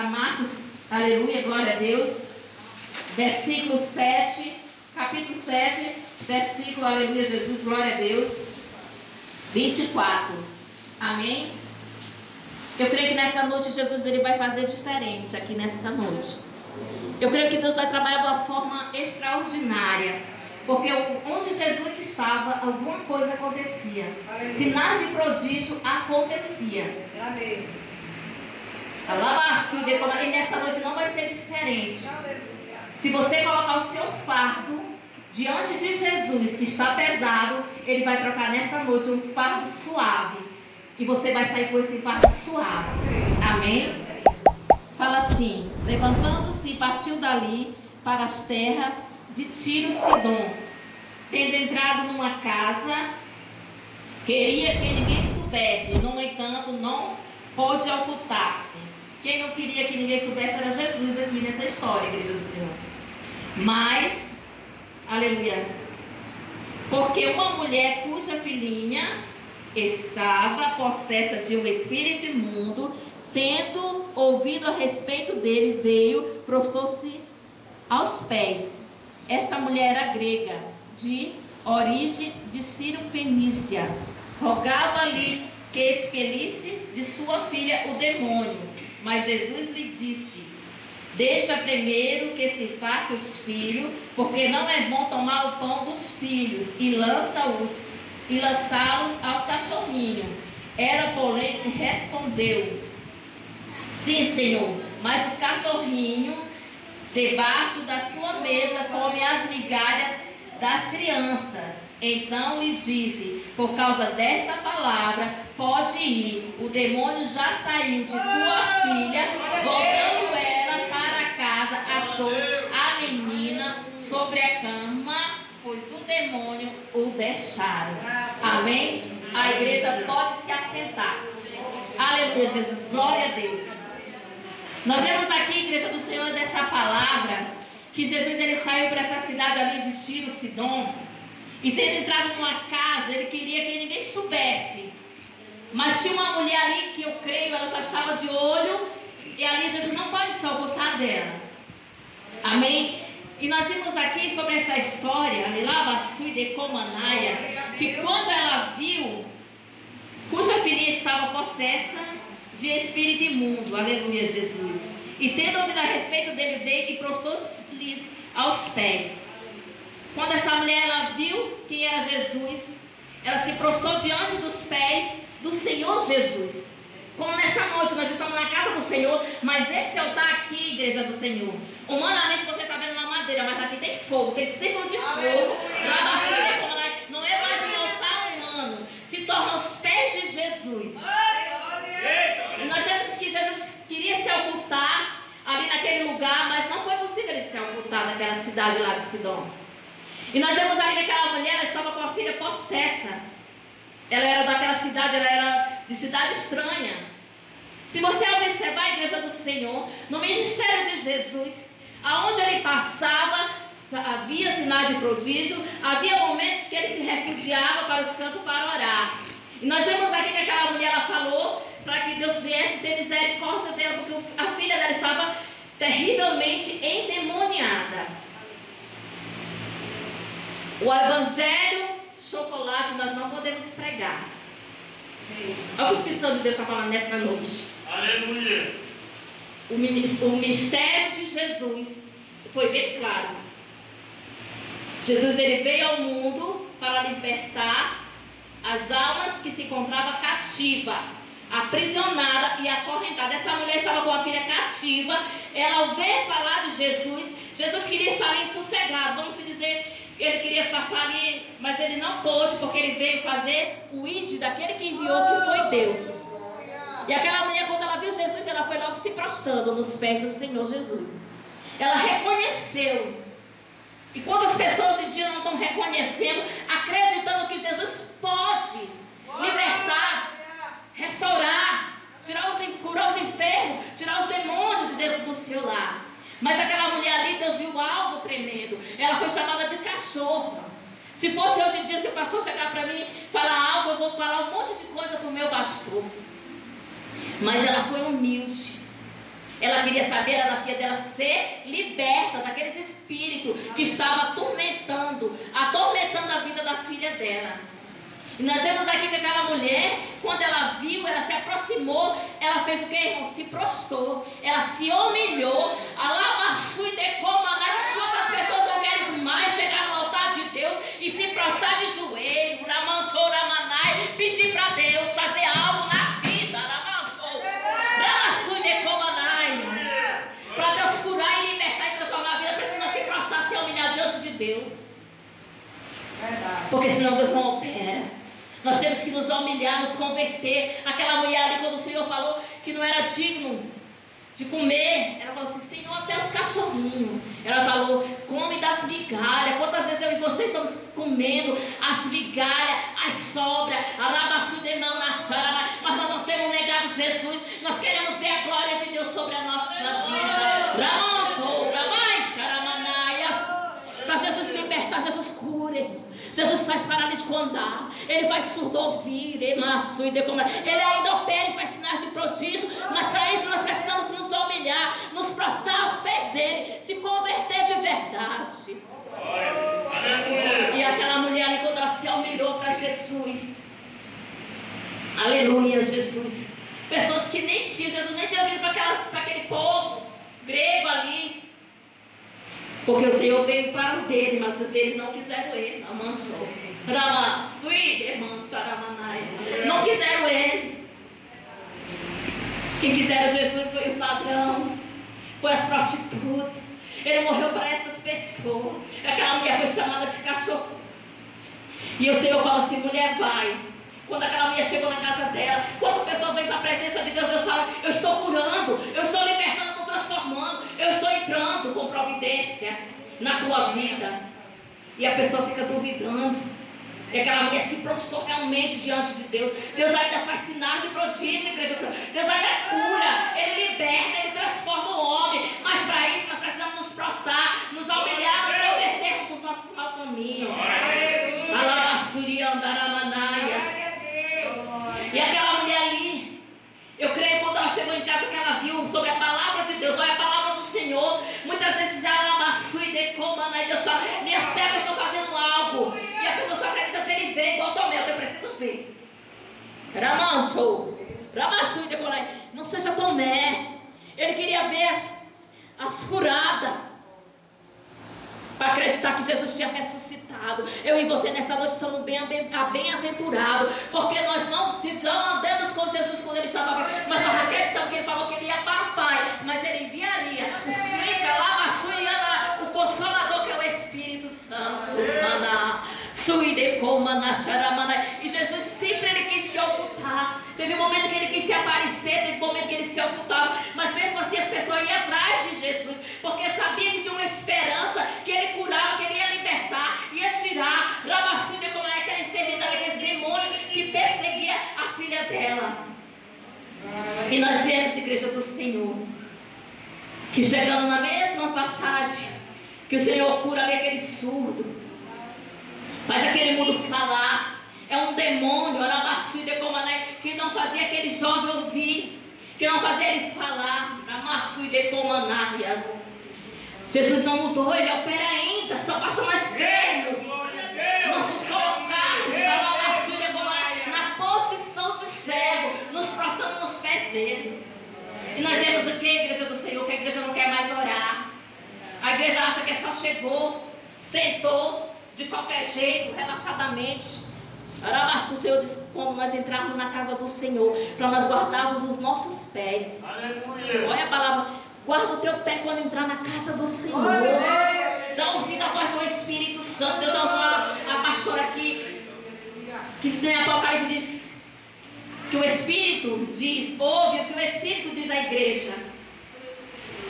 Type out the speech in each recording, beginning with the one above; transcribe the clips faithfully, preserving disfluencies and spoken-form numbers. a Marcos, aleluia, glória a Deus, versículo sete, capítulo sete, versículo, aleluia, Jesus, glória a Deus, vinte e quatro, amém? Eu creio que nessa noite Jesus ele vai fazer diferente aqui nessa noite. Eu creio que Deus vai trabalhar de uma forma extraordinária, porque onde Jesus estava, alguma coisa acontecia. Amém. Sinais de prodígio acontecia. Amém. E nessa noite não vai ser diferente. Se você colocar o seu fardo diante de Jesus, que está pesado, ele vai trocar nessa noite um fardo suave. E você vai sair com esse fardo suave. Amém? Fala assim: levantando-se, partiu dali para as terras de Tiro, Sidom. Tendo entrado numa casa, queria que ninguém soubesse, no entanto, não pôde ocultar-se. Quem não queria que ninguém soubesse era Jesus aqui nessa história, igreja do Senhor. Mas, aleluia, porque uma mulher cuja filhinha estava possessa de um espírito imundo, tendo ouvido a respeito dele, veio, prostrou-se aos pés. Esta mulher era grega, de origem de Siro-fenícia. Rogava-lhe que expelisse de sua filha o demônio. Mas Jesus lhe disse: deixa primeiro que se fartem os filhos, porque não é bom tomar o pão dos filhos e lança-os e lançá-los aos cachorrinhos. Ela, porém, respondeu: sim, Senhor, mas os cachorrinhos debaixo da sua mesa come as migalhas das crianças. Então lhe disse: por causa desta palavra, pode ir, o demônio já saiu de tua filha. Voltando ela para casa, achou a menina sobre a cama, pois o demônio o deixaram. Amém? A igreja pode se assentar. Aleluia, Jesus, glória a Deus. Nós vemos aqui, igreja do Senhor, dessa palavra, que Jesus ele saiu para essa cidade ali de Tiro, Sidom, e tendo entrado numa casa, ele queria que ninguém soubesse. Mas tinha uma mulher ali que eu creio, ela já estava de olho, e ali Jesus não pode se ocultar dela. Amém? E nós vimos aqui sobre essa história, que quando ela viu, cuja filhinha estava possessa de espírito imundo, aleluia, Jesus, e tendo ouvido a respeito dele, veio e prostrou-se aos pés. Quando essa mulher ela viu quem era Jesus, ela se prostrou diante dos pés do Senhor Jesus. Como nessa noite nós estamos na casa do Senhor, mas esse altar aqui, igreja do Senhor, humanamente você está vendo uma madeira, mas aqui tem fogo, tem círculo de fogo, não é mais um altar humano, se torna os pés de Jesus. Nós vemos que Jesus queria se ocultar ali naquele lugar, mas não foi possível ele se ocultar naquela cidade lá de Sidom. E nós vemos ali que aquela mulher, ela estava com a filha possessa. Ela era daquela cidade, ela era de cidade estranha. Se você observar a igreja do Senhor, no ministério de Jesus, aonde ele passava, havia sinais de prodígio, havia momentos que ele se refugiava para os cantos para orar. E nós vemos aqui que aquela mulher, ela falou para que Deus viesse ter misericórdia dela, porque a filha dela estava terrivelmente endemoniada. O evangelho chocolate nós não podemos pregar. Olha o que o Espírito de Deus está falando nessa noite. Aleluia. O ministério de Jesus foi bem claro. Jesus ele veio ao mundo para libertar as almas que se encontravam cativas, aprisionada e acorrentada. Essa mulher estava com a filha cativa. Ela, ao ver falar de Jesus, Jesus queria estar ali sossegado, vamos dizer, ele queria passar ali, mas ele não pôde, porque ele veio fazer o id daquele que enviou, que foi Deus. E aquela mulher, quando ela viu Jesus, ela foi logo se prostrando nos pés do Senhor Jesus. Ela reconheceu. E quantas pessoas hoje em dia não estão reconhecendo, acreditando que Jesus pode libertar, restaurar, tirar os, curar os enfermos, tirar os demônios de dentro do seu lar. Mas aquela mulher ali, Deus viu algo tremendo. Ela foi chamada de cachorra. Se fosse hoje em dia, se o pastor chegar para mim e falar algo, eu vou falar um monte de coisa para o meu pastor. Mas ela foi humilde. Ela queria saber, ela na filha dela ser liberta daqueles espíritos que estavam atormentando, atormentando a vida da filha dela. E nós vemos aqui que aquela mulher, quando ela viu, ela se aproximou, ela fez o que, irmão? Se prostrou, ela se humilhou, alabaçou e decoma. Quantas pessoas não querem mais chegar no altar de Deus e se prostrar de joelho, ramantoramanai, pedir para Deus fazer algo na vida, ramantou, alabaçou e decomanai, para Deus curar e libertar e transformar a vida, precisa se prostrar, se humilhar diante de Deus. Porque senão Deus não opera. Nós temos que nos humilhar, nos converter. Aquela mulher ali, quando o Senhor falou que não era digno de comer, ela falou assim, Senhor, até os cachorrinhos. Ela falou, come das migalhas. Quantas vezes eu e vocês estamos comendo as migalhas, as sobras, a labaçudemão na chara, mas nós não temos negado Jesus. Nós queremos ver a glória de Deus sobre a nossa vida. Ramantou, ramai, xaramanaias. Para Jesus libertar, Jesus cura. Jesus faz paralítico andar, Ele faz surdo ouvir, Ele ainda opera e faz sinais de prodígio, mas para isso nós precisamos nos humilhar, nos prostrar aos pés dEle, se converter de verdade. E aquela mulher ali, quando ela se humilhou para Jesus, aleluia, Jesus, pessoas que nem tinham, Jesus nem tinha vindo para aquele povo grego ali, porque o Senhor veio para o dele, mas os deles não quiseram ele. Não quiseram ele. Quem quiseram Jesus foi os ladrões, foi as prostitutas. Ele morreu para essas pessoas. Aquela mulher foi chamada de cachorro. E o Senhor falou assim, mulher, vai. Quando aquela mulher chegou na casa dela, quando as pessoas vêm para a presença de Deus, Deus fala, eu estou curando, eu estou libertando, transformando, eu estou entrando com providência na tua vida. E a pessoa fica duvidando. E aquela mulher se prostrou realmente diante de Deus. Deus ainda faz sinais de prodígio, igreja. Deus ainda cura, Ele liberta, Ele transforma o homem. Mas para isso nós precisamos nos prostrar, nos humilhar, nos convertermos nos nossos maus caminhos. E aquela mulher ali, eu creio, quando ela chegou em casa, que ela viu sobre a palavra Deus, olha a palavra do Senhor. Muitas vezes ela amassou e decomana, e Deus fala, minha serva, eu estou fazendo algo. E a pessoa só acredita se ele vê, igual Tomeu, eu preciso ver. Ramancho, ramassou e decomana. Não seja Tomé. Ele queria ver as, as curadas, para acreditar que Jesus tinha ressuscitado. Eu e você nessa noite somos bem-aventurados, porque nós não, não andamos com Jesus quando Ele estava vivo, mas nós acreditamos que Ele falou que Ele ia para o Pai, mas Ele enviaria o Suica, lá, o Consolador, que é o Espírito Santo. Maná, Suidecom, Maná, Xaramaná. E Jesus sempre Ele quis se ocultar. Teve um momento que Ele quis se aparecer, teve um momento que Ele se ocultava, mas mesmo assim as pessoas iam atrás de Jesus, porque sabia que tinha uma esperança, que Ele curava, que Ele ia libertar, ia tirar, rabacida, como é aquela enfermidade, aquele demônio que perseguia a filha dela. E nós vemos, igreja do Senhor, que chegando na mesma passagem, que o Senhor cura ali aquele surdo, faz aquele mundo falar. É um demônio, que não fazia aquele jovem ouvir, que não fazia ele falar. Jesus não mudou, Ele opera ainda, só passou nós cremos, nossos colocarmos na posição de servo, nos prostrando nos pés dele. E nós vemos aqui a igreja do Senhor, que a igreja não quer mais orar. A igreja acha que só chegou, sentou, de qualquer jeito, relaxadamente. O Senhor diz, quando nós entrarmos na casa do Senhor, para nós guardarmos os nossos pés. Aleluia. Olha a palavra, guarda o teu pé quando entrar na casa do Senhor. Aleluia. Dá ouvido à voz do Espírito Santo. Deus já usou a, a pastora aqui, que tem a palavra que diz, que o Espírito diz, ouve o que o Espírito diz à igreja.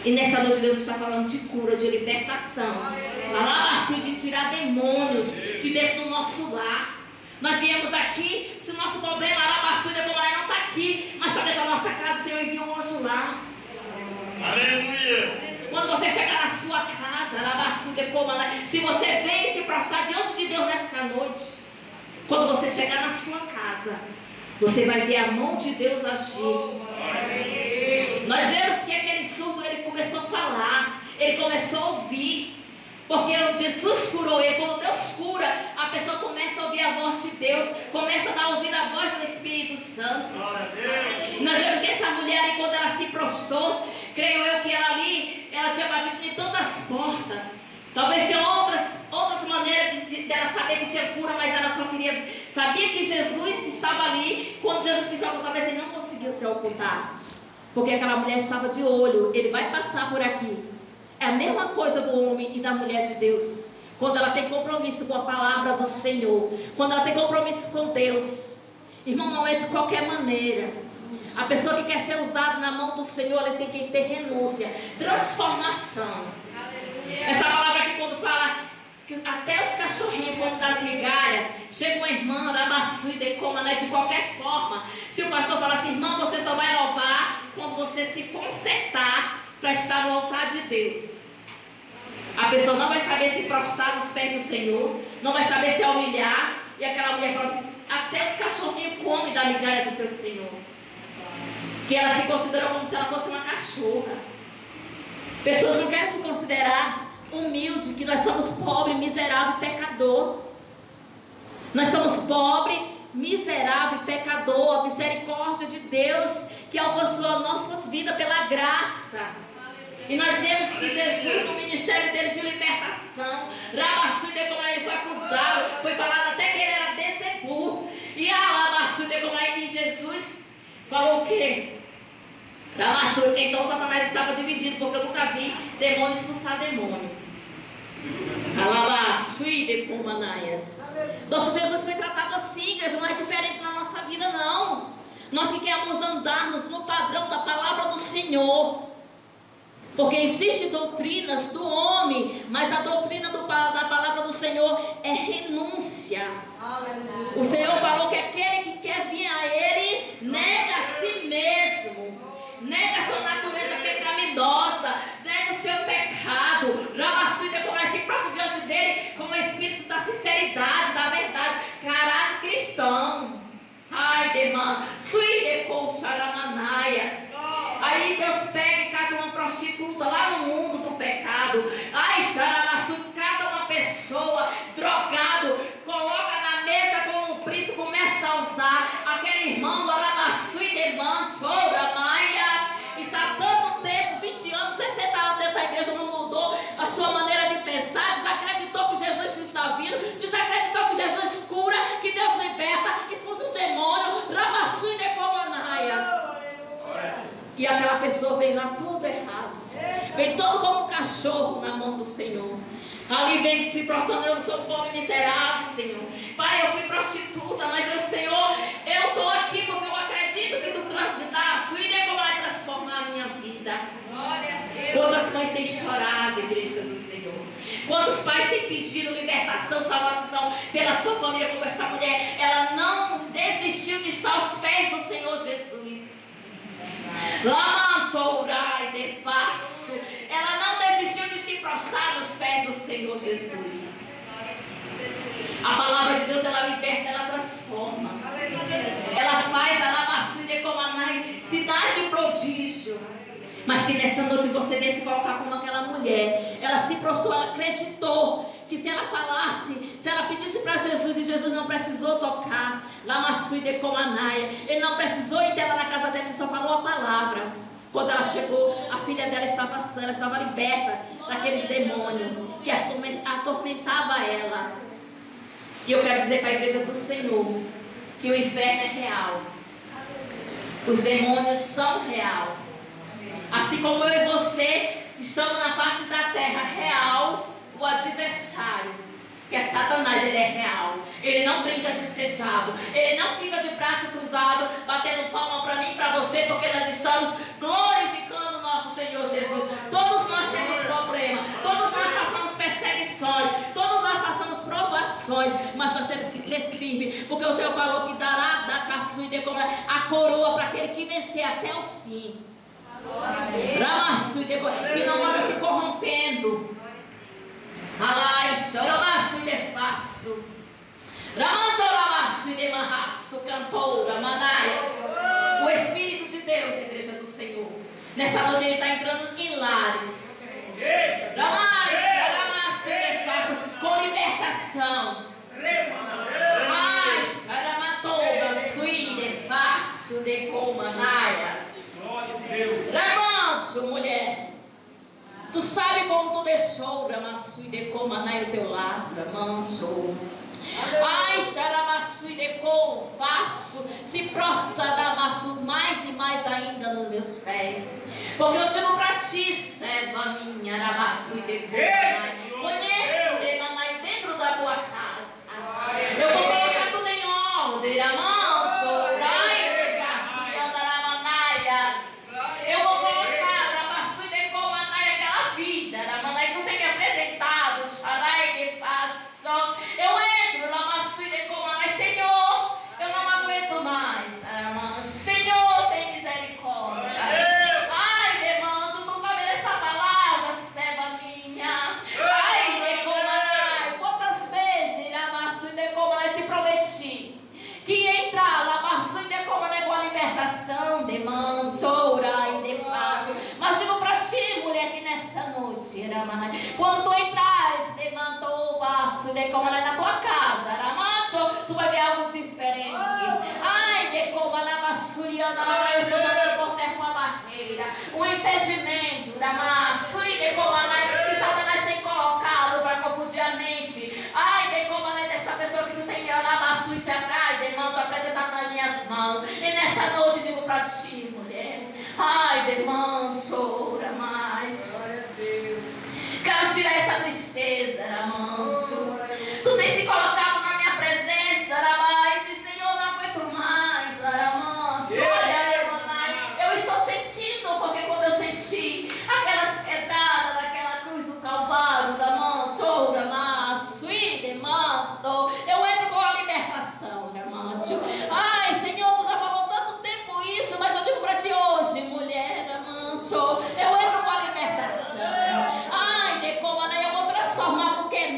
E nessa noite Deus está falando de cura, de libertação, de tirar demônios de dentro do nosso lar. Nós viemos aqui, se o nosso problema era baixura, não está aqui, mas está dentro da nossa casa, o Senhor enviou um anjo lá. Aleluia! Quando você chegar na sua casa, na baixura, se você vem se prostrar diante de Deus nessa noite, quando você chegar na sua casa, Você vai ver a mão de Deus agir. Nós vemos que aquele surdo, ele começou a falar, ele começou a ouvir. Porque Jesus curou ele. Quando Deus cura, a pessoa começa a ouvir a voz de Deus, começa a dar ouvido à voz do Espírito Santo. Nós vemos que essa mulher ali, quando ela se prostrou, creio eu que ela ali, ela tinha batido em todas as portas. Talvez tinha outras, outras maneiras de, de, dela saber que tinha cura, mas ela só queria, sabia que Jesus estava ali. Quando Jesus quis ocultar, talvez ele não conseguiu se ocultar, porque aquela mulher estava de olho, ele vai passar por aqui. É a mesma coisa do homem e da mulher de Deus. Quando ela tem compromisso com a palavra do Senhor, quando ela tem compromisso com Deus, irmão, não é de qualquer maneira. A pessoa que quer ser usada na mão do Senhor, ela tem que ter renúncia, transformação. Essa palavra aqui, quando fala que até os cachorrinhos, como das migalhas, chega uma irmã, rabaçu e decoma, né? De qualquer forma, se o pastor falar assim, irmã, você só vai louvar quando você se consertar para estar no altar de Deus. A pessoa não vai saber se prostrar nos pés do Senhor, não vai saber se humilhar. E aquela mulher fala assim, até os cachorrinhos comem da migalha do seu Senhor. Que ela se considera como se ela fosse uma cachorra. Pessoas não querem se considerar humilde, que nós somos pobre, miserável e pecador. Nós somos pobre, miserável e pecador. A misericórdia de Deus que alcançou nossas vidas pela graça. E nós vemos que Jesus, o ministério dele de libertação, Rabassuide, como ele foi acusado, foi falado até que ele era Becebú. E a Rabassuide, como é que Jesus falou o quê? Rabassuide, então Satanás estava dividido, porque eu nunca vi demônio expulsar demônio. Rabassuide, como Ananias. Nosso Jesus foi tratado assim, igreja, não é diferente na nossa vida, não. Nós que queremos andarmos no padrão da palavra do Senhor. Porque existem doutrinas do homem, mas a doutrina do, da palavra do Senhor é renúncia. O Senhor falou que aquele que quer vir a Ele, nega a si mesmo, nega a sua natureza pecaminosa, nega o seu pecado. Rabassuida, como é se prostra diante dele, com o espírito da sinceridade, da verdade, caráter cristão. Ai, demanda, suide com charamanaias. Aí Deus pega e cata uma prostituta lá no mundo do pecado. Ai, charamassu, cata uma pessoa drogado, coloca na mesa com um príncipe, começa a usar. Aquele irmão, aramassu e demanda, choramaias. Está há tanto tempo, vinte anos, sessenta anos dentro da igreja, não mudou a sua maneira de pensar, desacreditou que Jesus está vindo, desacreditou que Jesus cura, que Deus liberta, expulsa os demônios, rabassu e decomanaias. E aquela pessoa vem lá todo errado, vem todo como um cachorro na mão do Senhor. Ali vem se prostrando, eu sou um pobre miserável, Senhor. Pai, eu fui prostituta, mas eu, Senhor, eu estou aqui porque eu acredito que tu transitaste e nem como vai transformar a minha vida. Quantas mães têm chorado, igreja do Senhor? Quantos pais têm pedido libertação, salvação pela sua família, como esta mulher? Ela não desistiu de estar aos pés do Senhor Jesus. Lamantorai de faço. Ela não desistiu de se prostrar nos pés do Senhor Jesus. A palavra de Deus, ela liberta, ela transforma. Ela faz a lavação de Comanai, cidade prodígio. Mas que nessa noite você venha se colocar como aquela mulher. Ela se prostrou, ela acreditou que se ela falasse, se ela pedisse para Jesus, e Jesus não precisou tocar Lamassuide com Anaia, ele não precisou ir dela na casa dele, ele só falou a palavra. Quando ela chegou, a filha dela estava sã, ela estava liberta daqueles demônios que atormentava ela. E eu quero dizer para a igreja do Senhor que o inferno é real, os demônios são real, assim como eu e você estamos na face da terra real. O adversário, que é Satanás, ele é real. Ele não brinca de ser diabo. Ele não fica de braço cruzado, batendo palma para mim e para você, porque nós estamos glorificando o nosso Senhor Jesus. Todos nós temos problema, todos nós passamos perseguições, todos nós passamos provações, mas nós temos que ser firmes, porque o Senhor falou que dará da caçu e decorar a coroa para aquele que vencer até o fim. Ramassu e decorar, que não anda se corrompendo. Alai, choramassu e defaço. Ramancho, ramassu e Marrasto, cantora, Manaias. O Espírito de Deus, igreja do Senhor. Nessa noite ele está entrando em lares. Com libertação. Ramanso, mulher. Tu sabe como tu deixou, Ramassu e decou, Maná, o teu lar, Ramanso. Ai, Saramassu e decou, faço, se prostra, Ramassu, mais e mais ainda nos meus pés. Porque eu digo pra ti, serva minha, Ramassu e decou, Maná. Conheço-me, Maná, dentro da tua casa. Eu vou colocar tudo em ordem, Ramanso, Ramanso. Quando tu entrares, levantou o vaso, de como na tua casa, Ramacho, tu vai ver algo diferente. Ai, de como na basuriana, eu estou jogando por terra uma barreira, um impedimento, Ramacho, e de como que Satanás tem colocado para confundir a mente. Ai, de como dessa pessoa que não tem que orar, Ramacho, e se atrai, de manto apresentado nas minhas mãos. E nessa noite digo para ti, mulher. Ai, de manto, Ramacho. Quero tirar essa tristeza, Ramanso. Tu tem se colocado na minha presença, Rabai. Diz, Senhor, não aguento mais, Ramanso. Olha, Ramanai, eu estou sentindo, porque quando eu senti aquelas pedradas daquela cruz do Calvário, Ramanso, Ramanso, e demanto, eu entro com a libertação, Ramanso. Ai, Senhor, tu já falou tanto tempo isso, mas eu digo para ti hoje, mulher, Ramanso, eu entro com a libertação.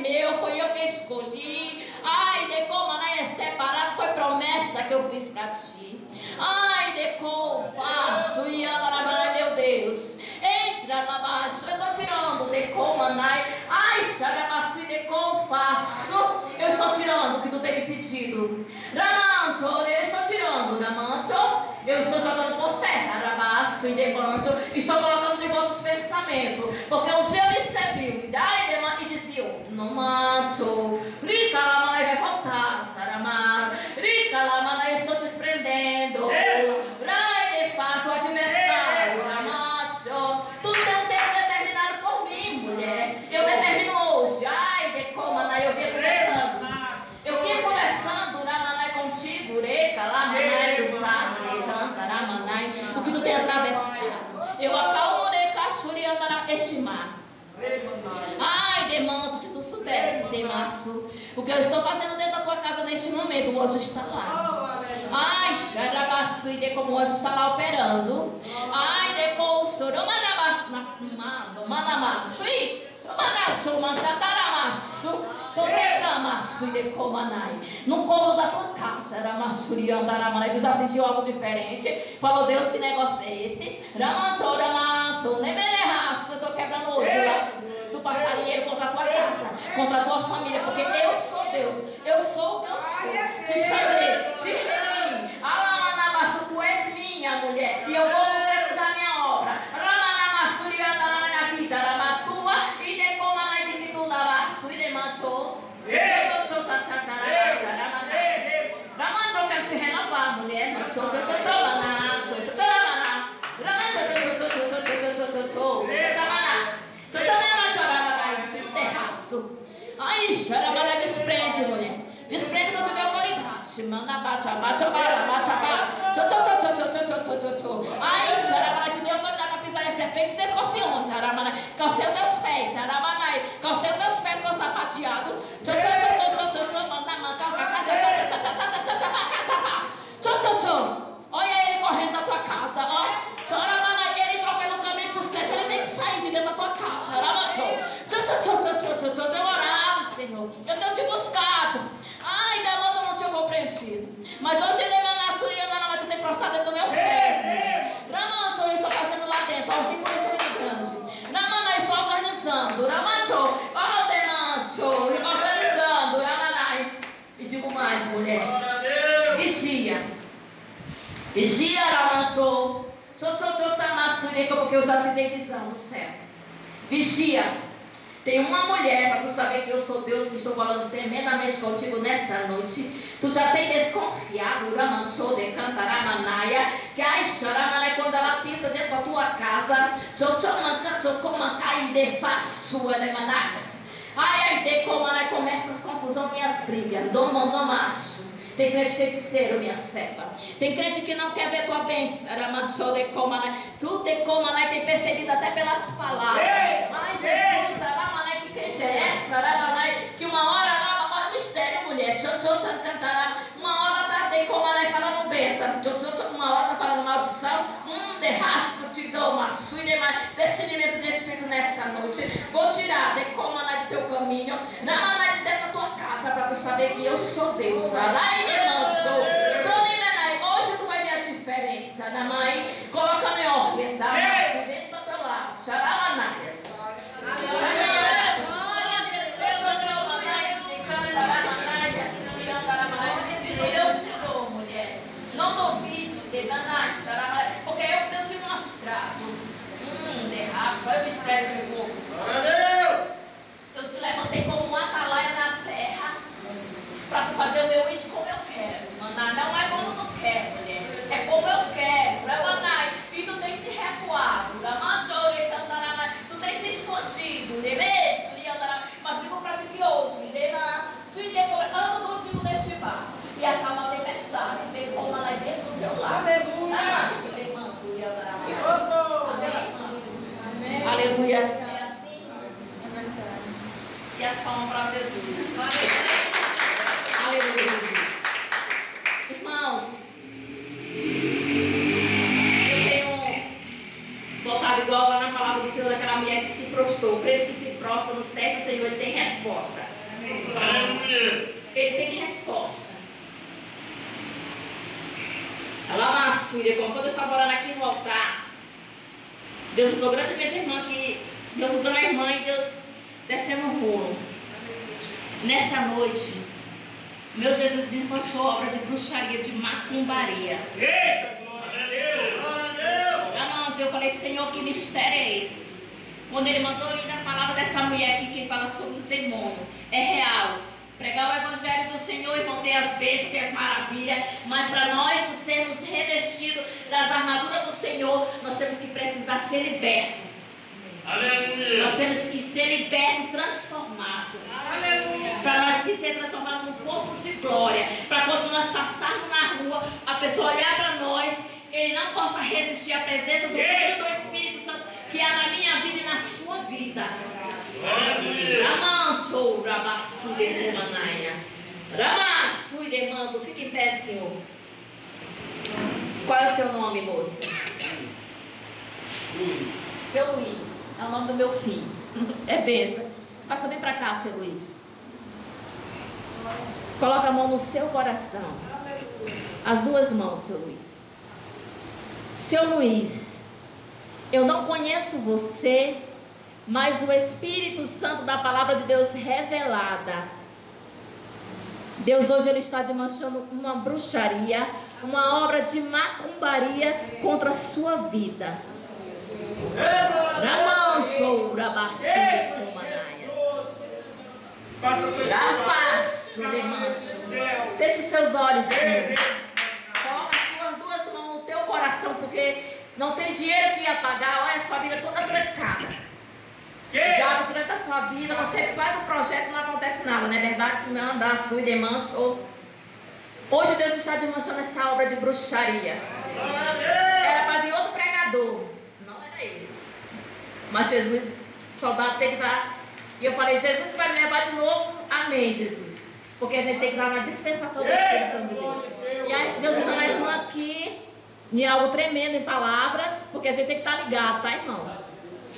Meu, foi eu que escolhi. Ai, Decô, Maná, é separado. Foi promessa que eu fiz pra ti. Ai, Decô, faço. E ela, meu Deus. Entra lá abaixo. Eu tô tirando, Decô, Maná. Ai, Xarabassu e Decô, faço. Eu estou tirando o que tu tem me pedido. Ramancho, eu estou tirando, Ramancho. Eu estou jogando por terra, Rabasso e Devanto. Estou colocando de volta os pensamentos. Porque um dia eu me serviu. Ai, Demã, e desviou. No manto. Rica Lamana, vai voltar, Saramá. Rica Lamana, eu estou desprendendo. Rai de faço o adversário, Ramancho. Tudo tem um tempo determinado por mim, mulher. Eu determino hoje. Ai, de Comana, eu vim conversando. Eu vim conversando, Ramanai, contigo. Rica Lamana, do sábado. O que tu tem atravessado, eu acalmorei Cachuriana na este mar. Ai, demanto, se tu soubesse, Demaço, o que eu estou fazendo dentro da tua casa neste momento, o anjo está lá. Ai, Xarabaçu, e de como o anjo está lá operando. Ai, de como o senhor, Manabaçu, Manamaçu, Manachu, Mantataramaçu, Toderamaçu, e de como Manai, no colo da tua casa. Tu já sentiu algo diferente? Falou, Deus, que negócio é esse? Eu estou quebrando hoje o laço do passarinheiro contra a tua casa, contra a tua família, porque eu sou Deus, eu sou o que eu sou. Te chamei, te rei. Alamanamaçu, tu és minha mulher, e eu vou concretizar minha obra. Ramanamaçu, ligada na minha vida, Ramatua, e de como na edificação da Baçu, e de Mancho. Eu quero te renovar, mulher. Ai, Xarabara, desprende, mulher. Desprende que eu te dou autoridade. Manda bate, bate, bate, bate. Ai, Xarabara, te deu autoridade pra pisar em serpentes e escorpiões, Xarabara. Calcei os teus pés, Xarabara. Calcei os teus pés com sapateado. Manda manca. Tchau, tchau, tchau. Olha ele correndo na tua casa, ó. Tchau, Ramana, ele entrou pelo caminho por sete, ele tem que sair de dentro da tua casa. Ramana, tchau. Tchau, tchau, tchau, tchau, tchau, tchau. Demorado, Senhor. Eu tenho te buscado. Ai, ainda não te compreendido. Vigia, Aranjou. Porque eu já te dei visão no céu. Vigia. Tem uma mulher, para tu saber que eu sou Deus, que estou falando tremendamente contigo nessa noite. Tu já tem desconfiado, Ramanchou de Cantaramanaia, que a Xaramana, quando ela pisa dentro da tua casa, Chochomancachocomancai de Fassua, Lemanas. Ai, ai, de como ela começa as confusões e as brigas. Domonomacho. Tem crente feiticeiro, minha serva. Tem crente que não quer ver tua bênção. Tudo de como ela tem percebido até pelas palavras. Mas Jesus, que crente é essa? Que uma hora lá, olha o mistério, mulher. Uma hora tá de como ela falando bênção. Uma hora tá falando maldição. Um derrasto te dou uma suíne, mas descendimento de espírito nessa noite. Vou tirar de como ela do teu caminho. Ramana de dentro da tua casa, para tu saber que eu sou Deus. Hoje tu vai ver a diferença na mãe, colocando em ordem, dá uma dentro do teu lado. Xaralanaias. Eu sou mulher. Não duvide, porque eu tenho te mostrado. Hum, derraço, eu me escrevo no povo. Eu te levantei como um atalaia na terra, para tu fazer o meu íntimo como eu quero. Maná, não é como tu quer, mulher. É como eu quero. Maná, e tu tem se recuado. Tu tem se escondido. Mas digo pra ti que hoje, ando contigo neste barco. E acaba a tempestade. Tem como ela dentro do teu lado. Aleluia. Aleluia. É assim. É verdade. E as palmas para Jesus. Aleluia. Aleluia, Jesus. Irmãos, eu tenho botado igual lá na palavra do Senhor daquela mulher que se prostrou. O crente que se prostra nos pés do Senhor, ele tem resposta. Aleluia. Ele tem resposta. Ela filha, como quando eu estava orando aqui no altar, Deus usou grandemente a irmã que Deus usando a irmã e Deus descendo o rolo. Nessa noite, meu Jesus desmanchou obra de bruxaria, de macumbaria. Eita, glória a Deus! Glória a Deus! Eu falei, Senhor, que mistério é esse? Quando ele mandou ainda a palavra dessa mulher aqui, que fala sobre os demônios, é real. Pregar o evangelho do Senhor, irmão, tem as bênçãos, tem as maravilhas, mas para nós sermos revestidos das armaduras do Senhor, nós temos que precisar ser libertos. Aleluia. Nós temos que ser libertos, transformados. Para nós que ser transformados num corpo de glória. Para quando nós passarmos na rua, a pessoa olhar para nós, ele não possa resistir à presença do Filho e do Espírito Santo que há na minha vida e na sua vida. Ramanchou, Ramassu de Rumanaia. Ramassu de Manto. Fique em pé, Senhor. Qual é o seu nome, moço? Seu Luiz. É o nome do meu filho. É bênção. Passa bem pra cá, seu Luiz. Coloca a mão no seu coração. As duas mãos, seu Luiz. Seu Luiz, eu não conheço você, mas o Espírito Santo da palavra de Deus revelada. Deus hoje ele está desmanchando uma bruxaria, uma obra de macumbaria contra a sua vida. Ramanchou, Rabaçu de Cumanaias. Feche os seus olhos, Senhor. Coloca as suas duas mãos no teu coração, porque não tem dinheiro que ia pagar. Olha a sua vida toda trancada. O diabo tranca a sua vida, você faz um projeto e não acontece nada, não é verdade? Se não andar, sui, demante, ou... Hoje Deus está desmanchando essa obra de bruxaria. Era para vir outro pregador. Não era ele. Mas Jesus, o soldado tem que estar... E eu falei, Jesus, tu vai me levar de novo? Amém, Jesus. Porque a gente tem que estar na dispensação do Espírito Santo de Deus. E aí, Deus está na irmã aqui, em algo tremendo, em palavras, porque a gente tem que estar ligado, tá, irmão?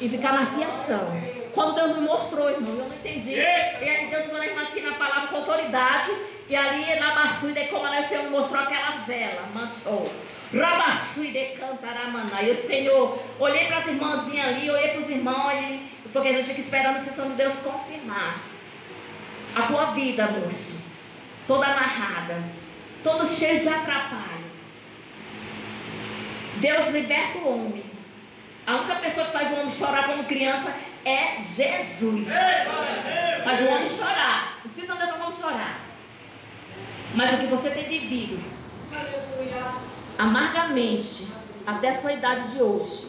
E ficar na fiação. Quando Deus me mostrou, irmão, eu não entendi. E aí Deus falou aqui na palavra com autoridade. E ali na Bassui de Comaná, o Senhor me mostrou aquela vela. Mantou. Rabassui de Cantaramanã. E o Senhor, olhei para as irmãzinhas ali, olhei para os irmãos ali, porque a gente fica esperando a sessão de Deus confirmar. A tua vida, moço, toda amarrada, todo cheio de atrapalho. Deus liberta o homem. A única pessoa que faz o homem chorar como criança é Jesus. Faz o homem chorar. O Espírito Santo não vai chorar. Mas o que você tem vivido amargamente até a sua idade de hoje,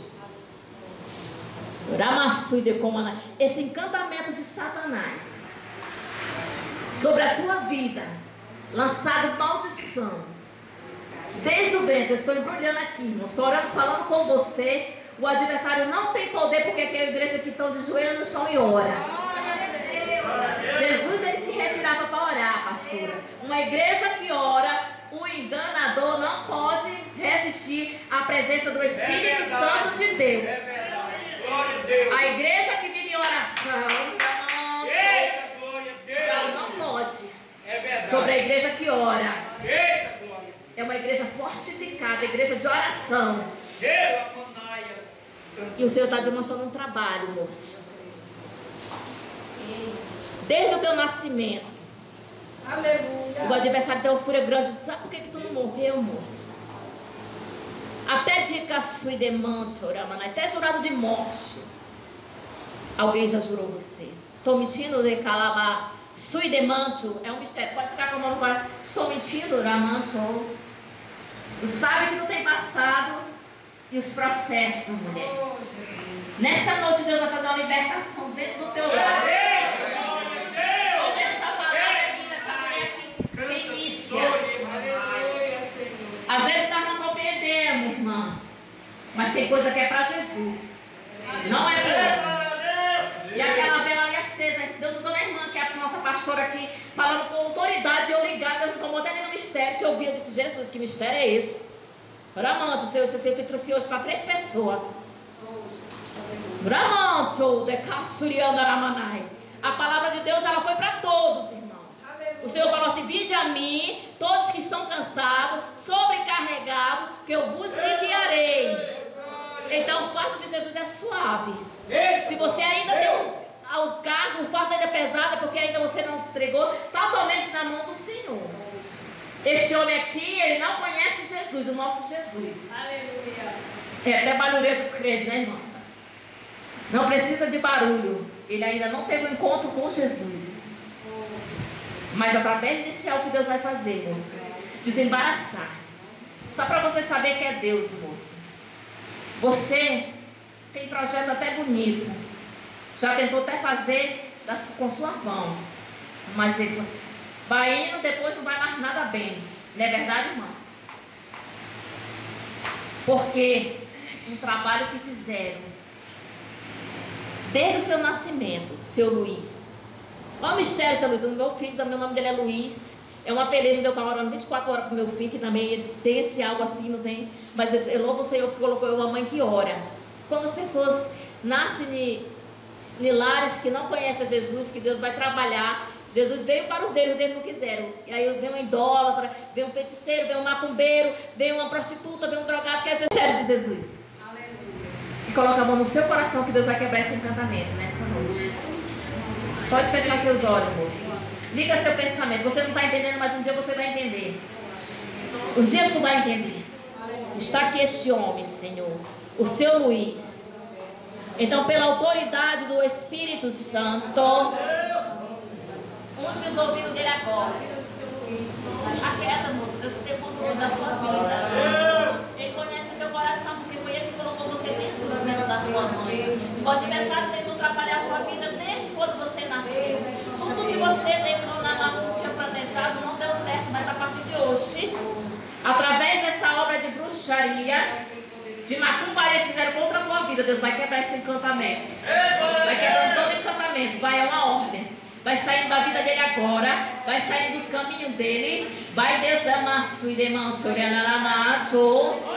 esse encantamento de Satanás sobre a tua vida, lançado maldição desde o ventre. Eu estou embrulhando aqui, irmão. Estou orando, falando com você. O adversário não tem poder, porque aqui é a igreja que estão de joelho no chão e ora. Jesus, ele se retirava para orar, pastora. Uma igreja que ora, o enganador não pode resistir à presença do Espírito Santo de Deus. A igreja que vive em oração já não pode. Sobre a igreja que ora, é uma igreja fortificada, igreja de oração. E o Senhor está demonstrando um trabalho, moço. Desde o teu nascimento. Aleluia. O adversário tem uma fúria grande. Sabe por que, que tu não morreu, moço? Até dica sui demante, oramanai, até jurado de morte. Alguém já jurou você. Estou mentindo de calabá. Sui demante é um mistério. Pode ficar com a mão no coração. Estou mentindo, oramante. Sabe que não tem passado. E os processos, mulher. Oh, nessa noite, Deus vai fazer uma libertação dentro do teu lar. Sobre esta palavra aqui, nessa mulher que tem início. Às vezes nós não compreendemos, irmã. Mas tem coisa que é para Jesus. Não é para Deus. E aquela vela ali acesa. Deus usou a irmã, que é a nossa pastora aqui, falando com autoridade. Eu ligada, eu não estou botando no mistério. Que eu vi, eu disse, Jesus, que mistério é esse? Ramanto, Senhor, eu te trouxe hoje para três pessoas. Ramanto, de Kassuriana Ramanai. A palavra de Deus, ela foi para todos, irmão. O Senhor falou assim: vinde a mim, todos que estão cansados, sobrecarregados, que eu vos enviarei. Então, o fardo de Jesus é suave. Se você ainda tem um, um cargo, o fardo ainda é pesado, porque ainda você não entregou totalmente na mão do Senhor. Este homem aqui, ele não conhece Jesus, o nosso Jesus. Aleluia. É até barulheiro dos crentes, né, irmã? Não precisa de barulho. Ele ainda não teve um encontro com Jesus. Mas através desse é o que Deus vai fazer, moço. Desembaraçar. Só para você saber que é Deus, moço. Você tem projeto até bonito. Já tentou até fazer com sua mão. Mas ele... vai indo, depois não vai mais nada bem. Não é verdade, irmão? Porque um trabalho que fizeram desde o seu nascimento, seu Luiz. Olha o mistério, seu Luiz. O meu filho, o meu nome dele é Luiz. É uma peleja de eu estar orando vinte e quatro horas pro meu filho, que também tem esse algo assim, não tem? Mas eu, eu louvo o Senhor que colocou eu uma mãe que ora. Quando as pessoas nascem em lares que não conhecem a Jesus, que Deus vai trabalhar. Jesus veio para os deles, os deles não quiseram. E aí vem um idólatra, vem um feiticeiro, vem um macumbeiro, vem uma prostituta, vem um drogado, que é Jesus de Jesus. Aleluia. E coloca a mão no seu coração, que Deus vai quebrar esse encantamento nessa noite. Pode fechar seus olhos, moço. Liga seu pensamento. Você não está entendendo, mas um dia você vai entender. Um dia tu vai entender. Está aqui este homem, Senhor, o seu Luiz. Então, pela autoridade do Espírito Santo, unge os ouvidos dele agora, Jesus. Aquieta, moço. Deus tem o controle da sua vida. Ele conhece o teu coração, porque foi ele que colocou você dentro do ventre da tua mãe. Pode pensar que você não atrapalhar a sua vida desde quando você nasceu. Tudo que você deu na nossa tinha planejado não deu certo, mas a partir de hoje, através dessa obra de bruxaria, de macumbaria que fizeram contra a tua vida, Deus vai quebrar esse encantamento. Vai quebrar todo encantamento. Vai, é uma ordem. Vai saindo da vida dele agora. Vai saindo dos caminhos dele. Vai desamasso e demanto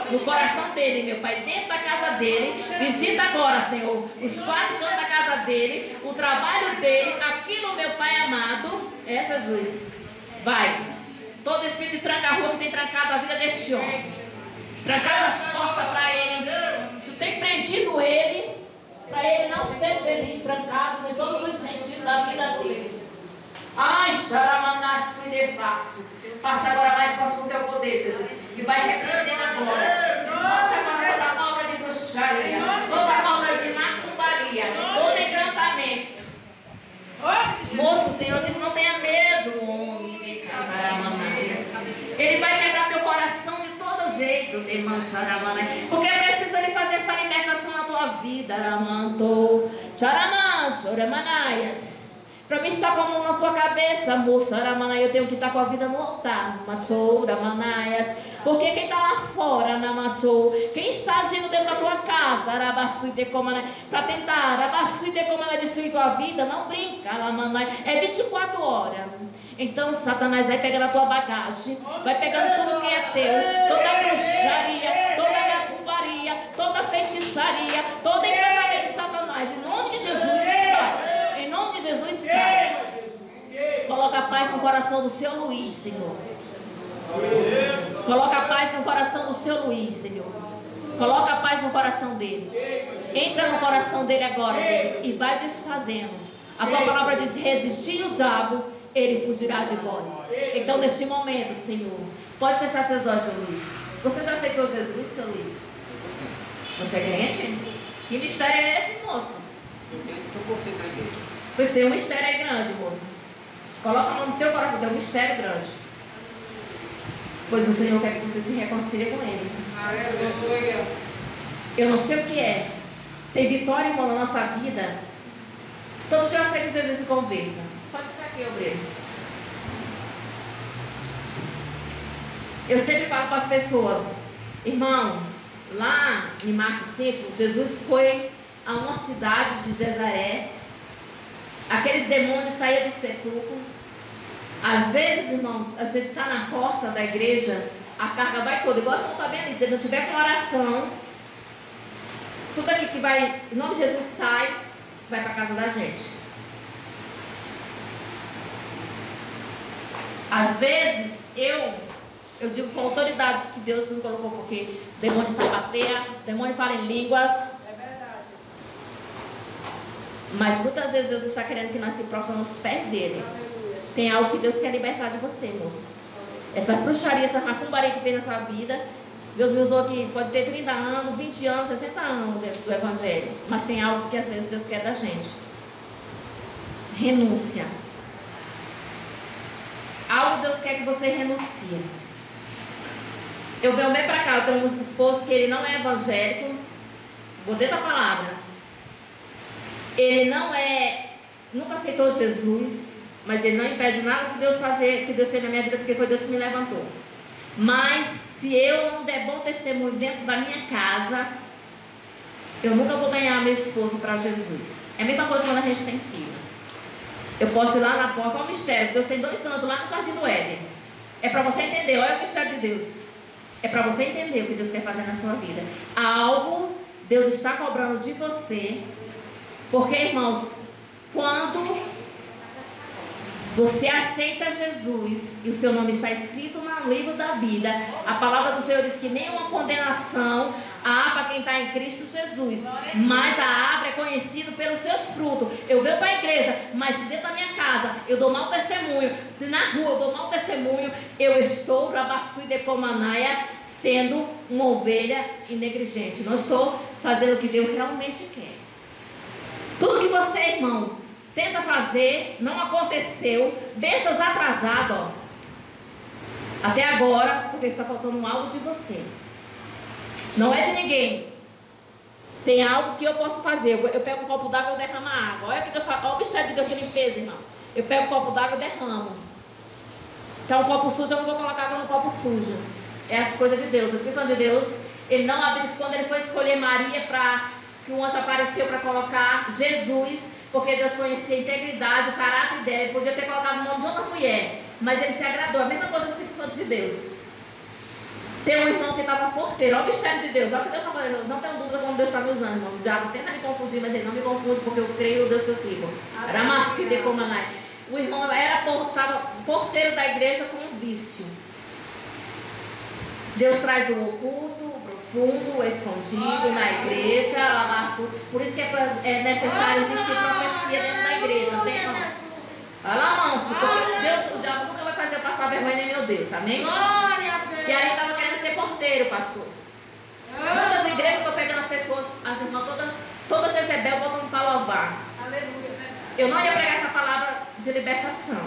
no coração dele, meu Pai. Dentro da casa dele. Visita agora, Senhor, os quatro cantos da casa dele. O trabalho dele. Aquilo, meu Pai amado. É Jesus. Vai. Todo espírito de tranca-rua que tem trancado a vida deste homem. Trancado as portas para ele. Tu tem prendido ele. Para ele não ser feliz, trancado em todos os sentidos da vida dele. Ai, xaramanaço e nefaço. Passa agora mais forte com o teu poder, Jesus. E vai repreender agora. Desmancha agora. Moço, o Senhor diz, não tenha medo, homem. Ele vai quebrar teu coração de todo jeito, porque é preciso ele fazer essa libertação na tua vida. Para mim está com a mão na sua cabeça, moço. Eu tenho que estar com a vida no altar. Porque quem está lá fora, quem está agindo dentro da tua casa, para tentar destruir tua vida, não brinca. É vinte e quatro horas. Então Satanás vai pegando a tua bagagem, vai pegando tudo que é teu, toda a bruxaria, toda a macumbaria, toda a feitiçaria, todo encantamento de Satanás. Em nome de Jesus, sai. Em nome de Jesus, sai. Coloca a paz no coração do seu Luiz, Senhor. Coloca a paz no coração do seu Luiz, Senhor. Coloca a paz no coração dele. Entra no coração dele agora, Jesus, e vai desfazendo. A tua palavra diz, resistir o diabo, ele fugirá de vós. Então, neste momento, Senhor, pode fechar seus olhos, seu Luiz. Você já aceitou Jesus, seu Luiz? Você é crente? Que mistério é esse, moço? Pois o mistério é grande, moço. Coloca a mão no seu coração, tem um mistério grande. Pois o Senhor quer que você se reconcilie com Ele. Eu não sei o que é. Tem vitória, irmão, na nossa vida. Todos já aceitam que Jesus se converta. Pode ficar aqui, obreiro. Eu sempre falo para as pessoas, irmão, lá em Marcos cinco, Jesus foi a uma cidade de Jezaré. Aqueles demônios saíam do sepulcro. Às vezes, irmãos, a gente está na porta da igreja, a carga vai toda. Igual não está vendo isso, se não tiver com oração, tudo aqui que vai, em nome de Jesus, sai, vai para a casa da gente. Às vezes, eu, eu digo com autoridade que Deus me colocou, porque demônio sapateia, demônio fala em línguas. Mas muitas vezes Deus está querendo que nós se próximos nos pés dele. Tem algo que Deus quer libertar de você, moço. Essa bruxaria, essa macumbaria que vem na sua vida, Deus me usou aqui, pode ter trinta anos, vinte anos, sessenta anos dentro do evangelho. Mas tem algo que às vezes Deus quer da gente. Renúncia. Algo Deus quer que você renuncie. Eu venho bem para cá, eu tenho um esposo que ele não é evangélico. Vou dentro da palavra. Ele não é, nunca aceitou Jesus, mas ele não impede nada que Deus fazer, que Deus fez na minha vida, porque foi Deus que me levantou. Mas se eu não der bom testemunho dentro da minha casa, eu nunca vou ganhar meu esposo para Jesus. É a mesma coisa quando a gente tem filho. Eu posso ir lá na porta, olha o mistério, Deus tem dois anjos lá no Jardim do Éden. É para você entender, olha o mistério de Deus. É para você entender o que Deus quer fazer na sua vida. Algo Deus está cobrando de você. Porque, irmãos, quando você aceita Jesus e o seu nome está escrito no livro da vida, a palavra do Senhor diz que nenhuma condenação há para quem está em Cristo Jesus, mas a árvore é conhecida pelos seus frutos. Eu venho para a igreja, mas se dentro da minha casa eu dou mau testemunho, na rua eu dou mau testemunho, eu estou sendo uma ovelha negligente. Não estou fazendo o que Deus realmente quer. Tudo que você, irmão, tenta fazer, não aconteceu. Bênçãos atrasadas, ó. Até agora, porque está faltando algo de você. Não é de ninguém. Tem algo que eu posso fazer. Eu pego um copo d'água e eu derramo a água. Olha que Deus fala. Olha o mistério de Deus de limpeza, irmão. Eu pego um copo d'água e derramo. Então, um copo sujo, eu não vou colocar água no copo sujo. É as coisas de Deus. A descrição de Deus, ele não abriu quando ele foi escolher Maria para... que um anjo apareceu para colocar Jesus, porque Deus conhecia a integridade, o caráter dela. Ele podia ter colocado o nome de outra mulher, mas ele se agradou. A mesma coisa do Espírito Santo de Deus. Tem um irmão que estava porteiro, olha o mistério de Deus, olha o que Deus está falando. Não tenho dúvida como Deus está me usando, irmão. O diabo tenta me confundir, mas ele não me confunde, porque eu creio em Deus que eu sigo. O irmão era porteiro da igreja com um vício. Deus traz o oculto, fundo, escondido na igreja, por isso que é necessário existir profecia dentro da igreja, não tem não. Olha lá, não, porque Deus, o diabo nunca vai fazer eu passar vergonha, nem meu Deus, amém? E aí estava querendo ser porteiro, pastor. Todas as igrejas estão pegando as pessoas, as irmãs, todas, todas Jezebel voltando para louvar. Eu não ia pregar essa palavra de libertação.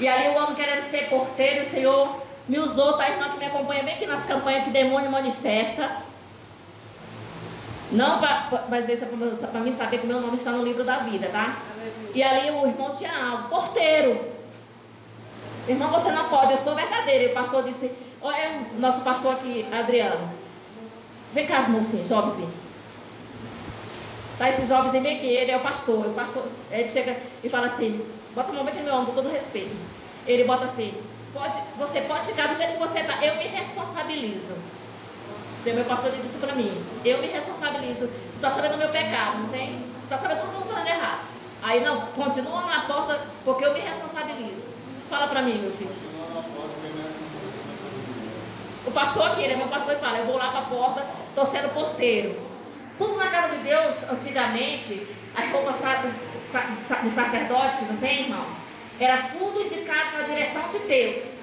E ali o homem querendo ser porteiro, o Senhor me usou, tá, irmã que me acompanha bem aqui nas campanhas que demônio manifesta. Não para, mas isso é para mim saber que o meu nome está no livro da vida, tá? Aleluia. E ali o irmão tinha algo, porteiro. Irmão, você não pode, eu sou verdadeiro. E o pastor disse, olha o nosso pastor aqui, Adriano. Vem cá, mocinho, jovenzinho. Tá, esse jovenzinho vem aqui, ele é o pastor. O pastor, ele chega e fala assim, bota a mão aqui no meu ombro, com todo respeito. Ele bota assim, pode, você pode ficar do jeito que você está, eu me responsabilizo. Meu pastor diz isso pra mim. Eu me responsabilizo. Tu tá sabendo o meu pecado, não tem? Tu tá sabendo tudo que eu tô fazendo errado. Aí não, continua na porta, porque eu me responsabilizo. Fala pra mim, meu filho. O pastor aqui, ele é meu pastor e fala, eu vou lá pra porta, tô sendo porteiro. Tudo na casa de Deus, antigamente, as roupas de sacerdote, não tem, irmão? Era tudo indicado na direção de Deus.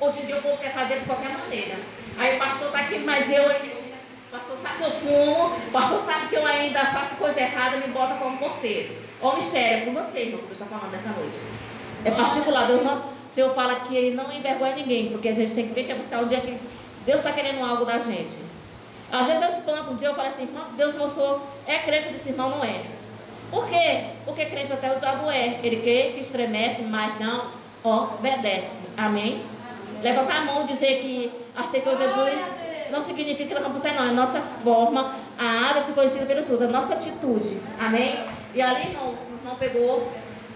Hoje em dia o povo quer fazer de qualquer maneira. Aí o pastor está aqui, mas eu, o pastor sabe que eu fumo, o pastor sabe que eu ainda faço coisa errada e me bota como porteiro. Ó o mistério, é com você, irmão, que eu estou falando nessa noite. É particular, Deus, o Senhor fala que Ele não envergonha ninguém, porque a gente tem que ver que é buscar um dia que Deus está querendo algo da gente. Às vezes eu espanto, um dia eu falo assim, irmão, Deus mostrou, é crente, eu disse, irmão, não é. Por quê? Porque crente até o diabo é. Ele crê que estremece, mas não obedece. Amém? Levantar a mão e dizer que aceitou Jesus não significa que não você não. É nossa forma, a água se conhecida pelos frutos, a nossa atitude. Amém? E ali não, não pegou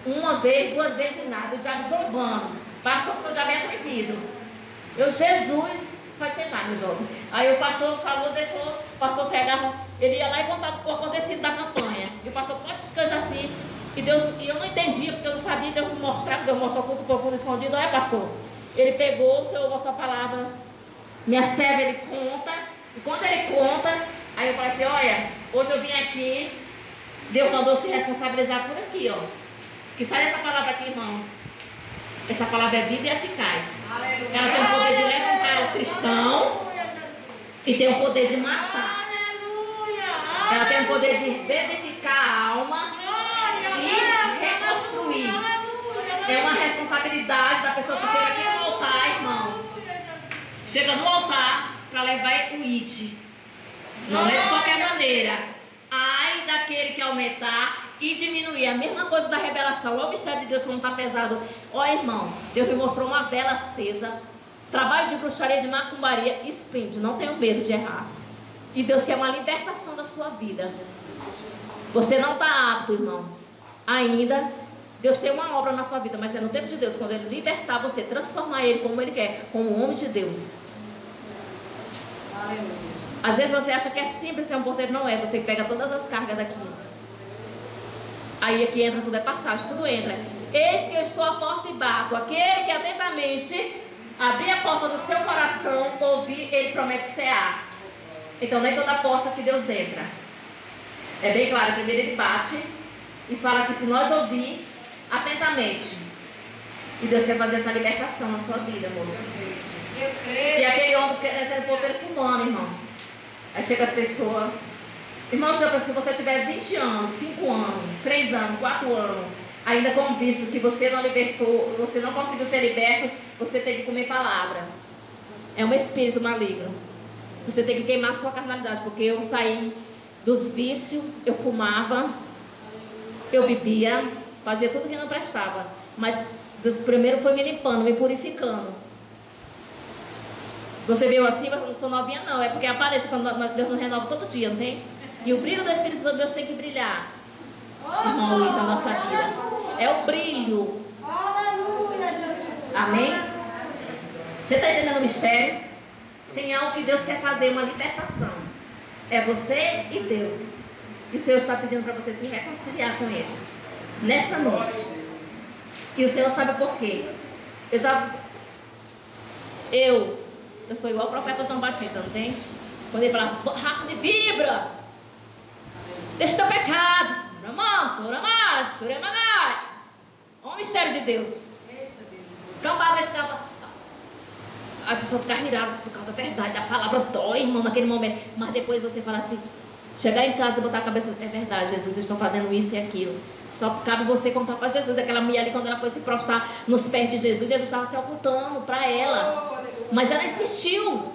uma vez, duas vezes e nada. O diabo zombando. Pastor, o diabo é proibido. Eu, Jesus, pode sentar, meu jovem. Aí o pastor falou, deixou, o pastor pegava, ele ia lá e contava o acontecido da campanha. E o pastor, pode descansar assim. E Deus, e eu não entendia, porque eu não sabia, Deus mostrava, Deus mostrou o culto profundo escondido. Olha, pastor. Ele pegou, o Senhor botou a palavra, minha serva, ele conta, e quando ele conta, aí eu falei assim, olha, hoje eu vim aqui, Deus mandou se responsabilizar por aqui, ó. Que sai essa palavra aqui, irmão. Essa palavra é vida e eficaz. Aleluia. Ela tem o poder de levantar o cristão e tem o poder de matar. Ela tem o poder de vivificar a alma e reconstruir. É uma responsabilidade da pessoa que chega aqui no altar, irmão. Chega no altar para levar o it. Não é de qualquer maneira. Ai daquele que aumentar e diminuir. A mesma coisa da revelação. Olha o mistério de Deus como está pesado. Olha, irmão, Deus me mostrou uma vela acesa. Trabalho de bruxaria, de macumbaria, sprint. Não tenho medo de errar. E Deus quer uma libertação da sua vida. Você não está apto, irmão. Ainda... Deus tem uma obra na sua vida, mas é no tempo de Deus, quando Ele libertar você, transformar Ele como Ele quer, como um homem de Deus. Às vezes você acha que é simples ser um porteiro, não é, você pega todas as cargas daqui. Aí aqui entra tudo, é passagem, tudo entra. Eis que eu estou à porta e bato, aquele que atentamente abrir a porta do seu coração, ouvir, Ele promete cear. Então nem toda porta que Deus entra. É bem claro, primeiro Ele bate e fala que se nós ouvir atentamente. E Deus quer fazer essa libertação na sua vida, moço. Eu creio. E aquele homem que é o poder fumando, irmão. Aí chega as pessoas. Irmão, se você tiver vinte anos, cinco anos, três anos, quatro anos, ainda com visto que você não libertou, você não conseguiu ser liberto, você tem que comer palavra. É um espírito maligno. Você tem que queimar a sua carnalidade. Porque eu saí dos vícios, eu fumava, eu bebia, fazia tudo que não prestava. Mas Deus primeiro foi me limpando, me purificando. Você veio assim, mas não sou novinha não. É porque aparece quando Deus nos renova todo dia, não tem? E o brilho do Espírito Santo de Deus tem que brilhar, irmão Luiz, na nossa vida. É o brilho. Amém? Você está entendendo o mistério? Tem algo que Deus quer fazer, uma libertação. É você e Deus. E o Senhor está pedindo para você se reconciliar com Ele nessa noite. E o Senhor sabe por quê. Eu já... Eu... Eu sou igual o profeta João Batista, não tem? Quando ele fala, raça de vibra, deixa o teu pecado. Olha o mistério de Deus. Cambada estava... As pessoas ficaram iradas por causa da verdade. A palavra dói, irmão, naquele momento. Mas depois você fala assim, Chegar em casa e botar a cabeça, é verdade, Jesus, estão fazendo isso e aquilo. Só cabe você contar para Jesus. Aquela mulher ali, quando ela foi se prostrar nos pés de Jesus, Jesus estava se ocultando para ela. Mas ela insistiu.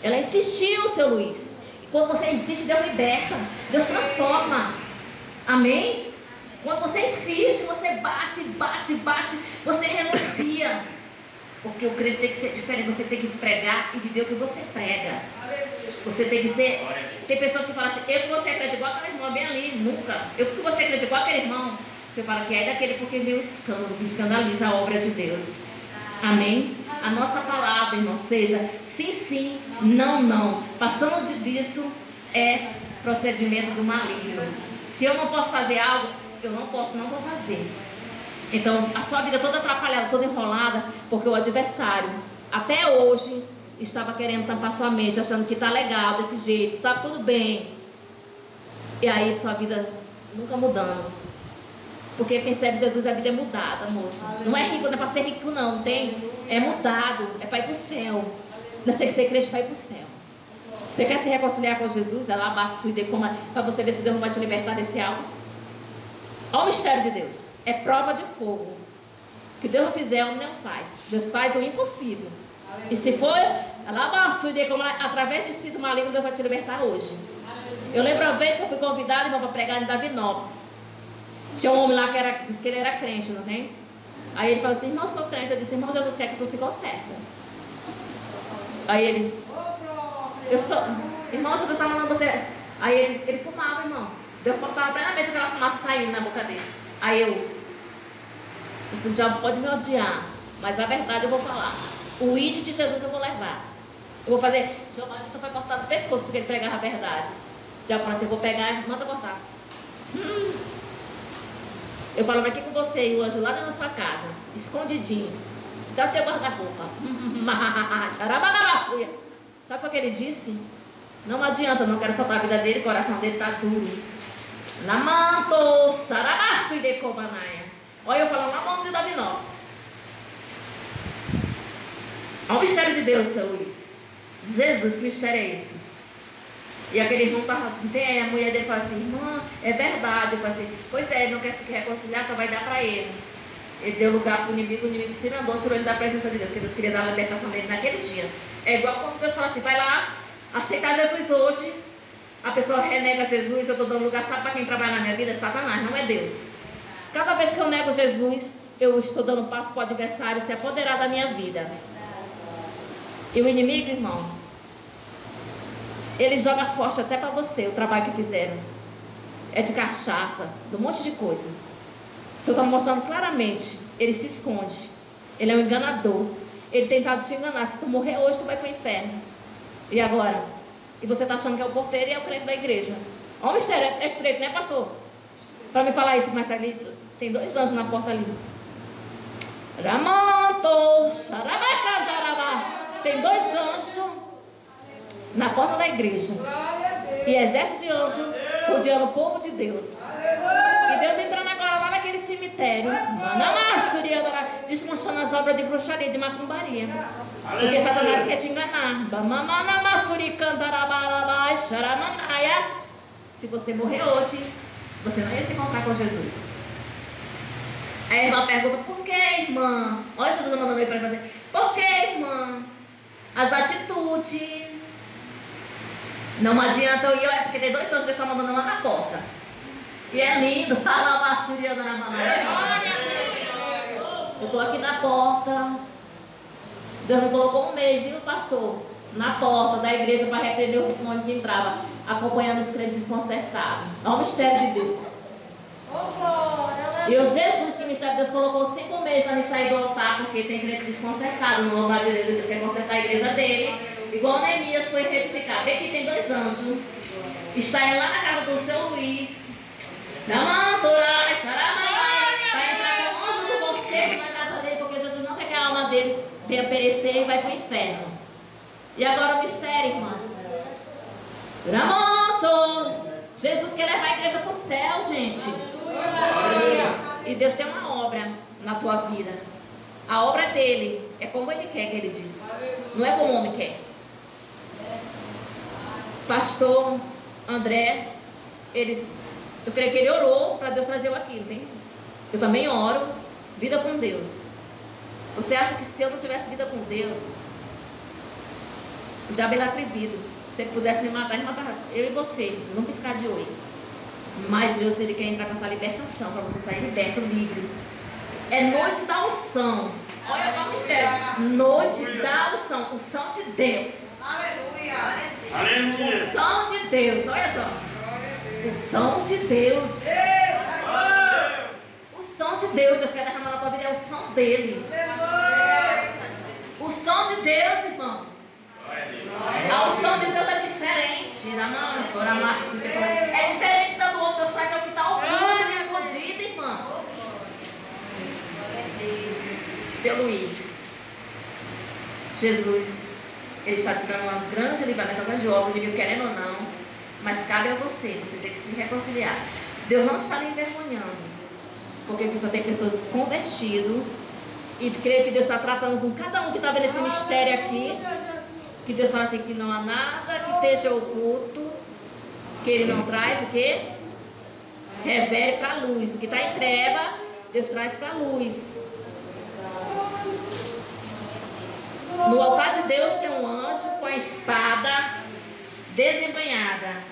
Ela insistiu, seu Luiz. E quando você insiste, Deus liberta. Deus transforma. Amém? Quando você insiste, você bate, bate, bate. Você renuncia. Porque o crente tem que ser diferente. Você tem que pregar e viver o que você prega. Você tem que ser... Tem pessoas que falam assim, eu que você acredita igual aquele irmão, bem ali, nunca. Eu que você acredita igual aquele irmão. Você fala que é daquele porque vê o escândalo, que escandaliza a obra de Deus. Amém? A nossa palavra, irmão, seja sim, sim, não, não. Passando disso é procedimento do maligno. Se eu não posso fazer algo, eu não posso, não vou fazer. Então, a sua vida toda atrapalhada, toda enrolada, porque o adversário, até hoje... estava querendo tampar sua mente, achando que tá legal desse jeito, tá tudo bem. E aí sua vida nunca mudando. Porque quem serve Jesus, a vida é mudada, moça. Não é rico, não é para ser rico não, não tem? É mudado, é para ir pro céu. Nós temos que ser crente para ir pro céu. Você quer se reconciliar com Jesus? Dá lá abaixo e dê como para você ver se Deus não vai te libertar desse algo. Olha o mistério de Deus. É prova de fogo. O que Deus não fizer, o homem não faz. Deus faz o impossível. E se for, através de espírito maligno, Deus vai te libertar hoje. Eu lembro uma vez que eu fui convidada para pregar em Davinópolis. Tinha um homem lá que era, disse que ele era crente, não tem? Aí ele falou assim, irmão, eu sou crente. Eu disse, irmão, Jesus quer que tu se conserta. Aí ele, eu sou, irmão, Jesus está mandando você. Aí ele, ele fumava, irmão. Deus cortava plenamente aquela fumaça saindo na boca dele. Aí eu, esse diabo pode me odiar, mas a verdade eu vou falar. O ídolo de Jesus eu vou levar. Eu vou fazer. João Batista foi cortado no pescoço porque ele pregava a verdade. O diabo falou assim: eu vou pegar e manda cortar. Hum. Eu falava aqui com você e o anjo lá na sua casa, escondidinho. Dá teu guarda-roupa. Sabe o que ele disse? Não adianta, não quero soltar a vida dele, o coração dele tá duro. Lamanto, sarabaçu de cobanaia. Olha eu falando na mão de Davi nossa. Olha o mistério de Deus, seu Luiz. Jesus, que mistério é esse? E aquele irmão estava assim, a mulher dele falou assim, irmã, é verdade. Eu falei assim, pois é, ele não quer se reconciliar, só vai dar para ele. Ele deu lugar para o inimigo, o inimigo se andou, tirou ele da presença de Deus, porque Deus queria dar a libertação dele naquele dia. É igual quando Deus fala assim, vai lá, aceitar Jesus hoje. A pessoa renega Jesus, eu estou dando lugar, sabe para quem trabalha na minha vida? É Satanás, não é Deus. Cada vez que eu nego Jesus, eu estou dando um passo para o adversário se apoderar da minha vida. E o inimigo, irmão, ele joga forte até para você o trabalho que fizeram. É de cachaça, de um monte de coisa. O Senhor está mostrando claramente, ele se esconde. Ele é um enganador. Ele tentado te enganar. Se tu morrer hoje, tu vai para o inferno. E agora? E você está achando que é o porteiro e é o crente da igreja. Olha o mistério, é estreito, né, pastor? Para me falar isso, mas ali tem dois anjos na porta ali. Ramanto, xarabacantarabá. Tem dois anjos na porta da igreja. E exército de anjos rodeando o povo de Deus. E Deus entrando agora lá naquele cemitério, desmanchando as obras de bruxaria, de macumbaria. Porque Satanás quer te enganar. Se você morrer hoje, você não ia se encontrar com Jesus. Aí a irmã pergunta, por que, irmã? Olha Jesus mandando ele para fazer. Por que, irmã? As atitudes. Não adianta eu ir, é porque tem dois sons que Deus está mandando lá na porta. E é lindo. Eu estou aqui na porta. Deus me colocou um mês e o pastor na porta da igreja para repreender o demônio que entrava, acompanhando os crentes desconcertados. Olha o mistério de Deus. E o Jesus que o mistério de Deus colocou cinco meses para me sair do altar, porque tem crente desconcertado, não vai direito, Deus quer consertar a igreja dele. Igual Neemias foi retificar. Vê que tem dois anjos. Está lá na casa do seu Luiz. Da mantora, xaramai. Vai entrar com o anjo do conselho na casa dele, porque Jesus não quer que a alma deles venha perecer e vai para o inferno. E agora o mistério, irmã. Ramanto. Jesus quer levar a igreja para o céu, gente. E Deus tem uma obra na tua vida. A obra dele é como ele quer, que ele diz. Não é como o homem quer. Pastor, André, ele, eu creio que ele orou para Deus fazer aquilo, hein? Eu também oro, vida com Deus. Você acha que se eu não tivesse vida com Deus, o diabo ele é atrevido. Se ele pudesse me matar, ele matava eu e você, num piscar de olho. Mas Deus, ele quer entrar com essa libertação, para você sair liberto, livre. É noite da unção. Olha qual mistério. Noite da unção. Unção de Deus. Aleluia. Aleluia. Unção de Deus. Olha só. Unção de Deus. Unção de Deus. Deus quer derramar na tua vida. É unção dele. Unção de Deus, irmão. A unção de Deus é diferente. É diferente da do outro. Deus faz o que está oculto e escondido, irmão. Seu Luiz, Jesus, ele está te dando uma grande livramento, uma grande obra, o inimigo querendo ou não, mas cabe a você, você tem que se reconciliar. Deus não está lhe envergonhando, porque só tem pessoas convertidas, e creio que Deus está tratando com cada um que está vendo esse mistério aqui, que Deus fala assim, que não há nada que esteja oculto, que ele não traz o que? Revele para a luz, o que está em treva, Deus traz para a luz. No altar de Deus tem um anjo com a espada desembanhada.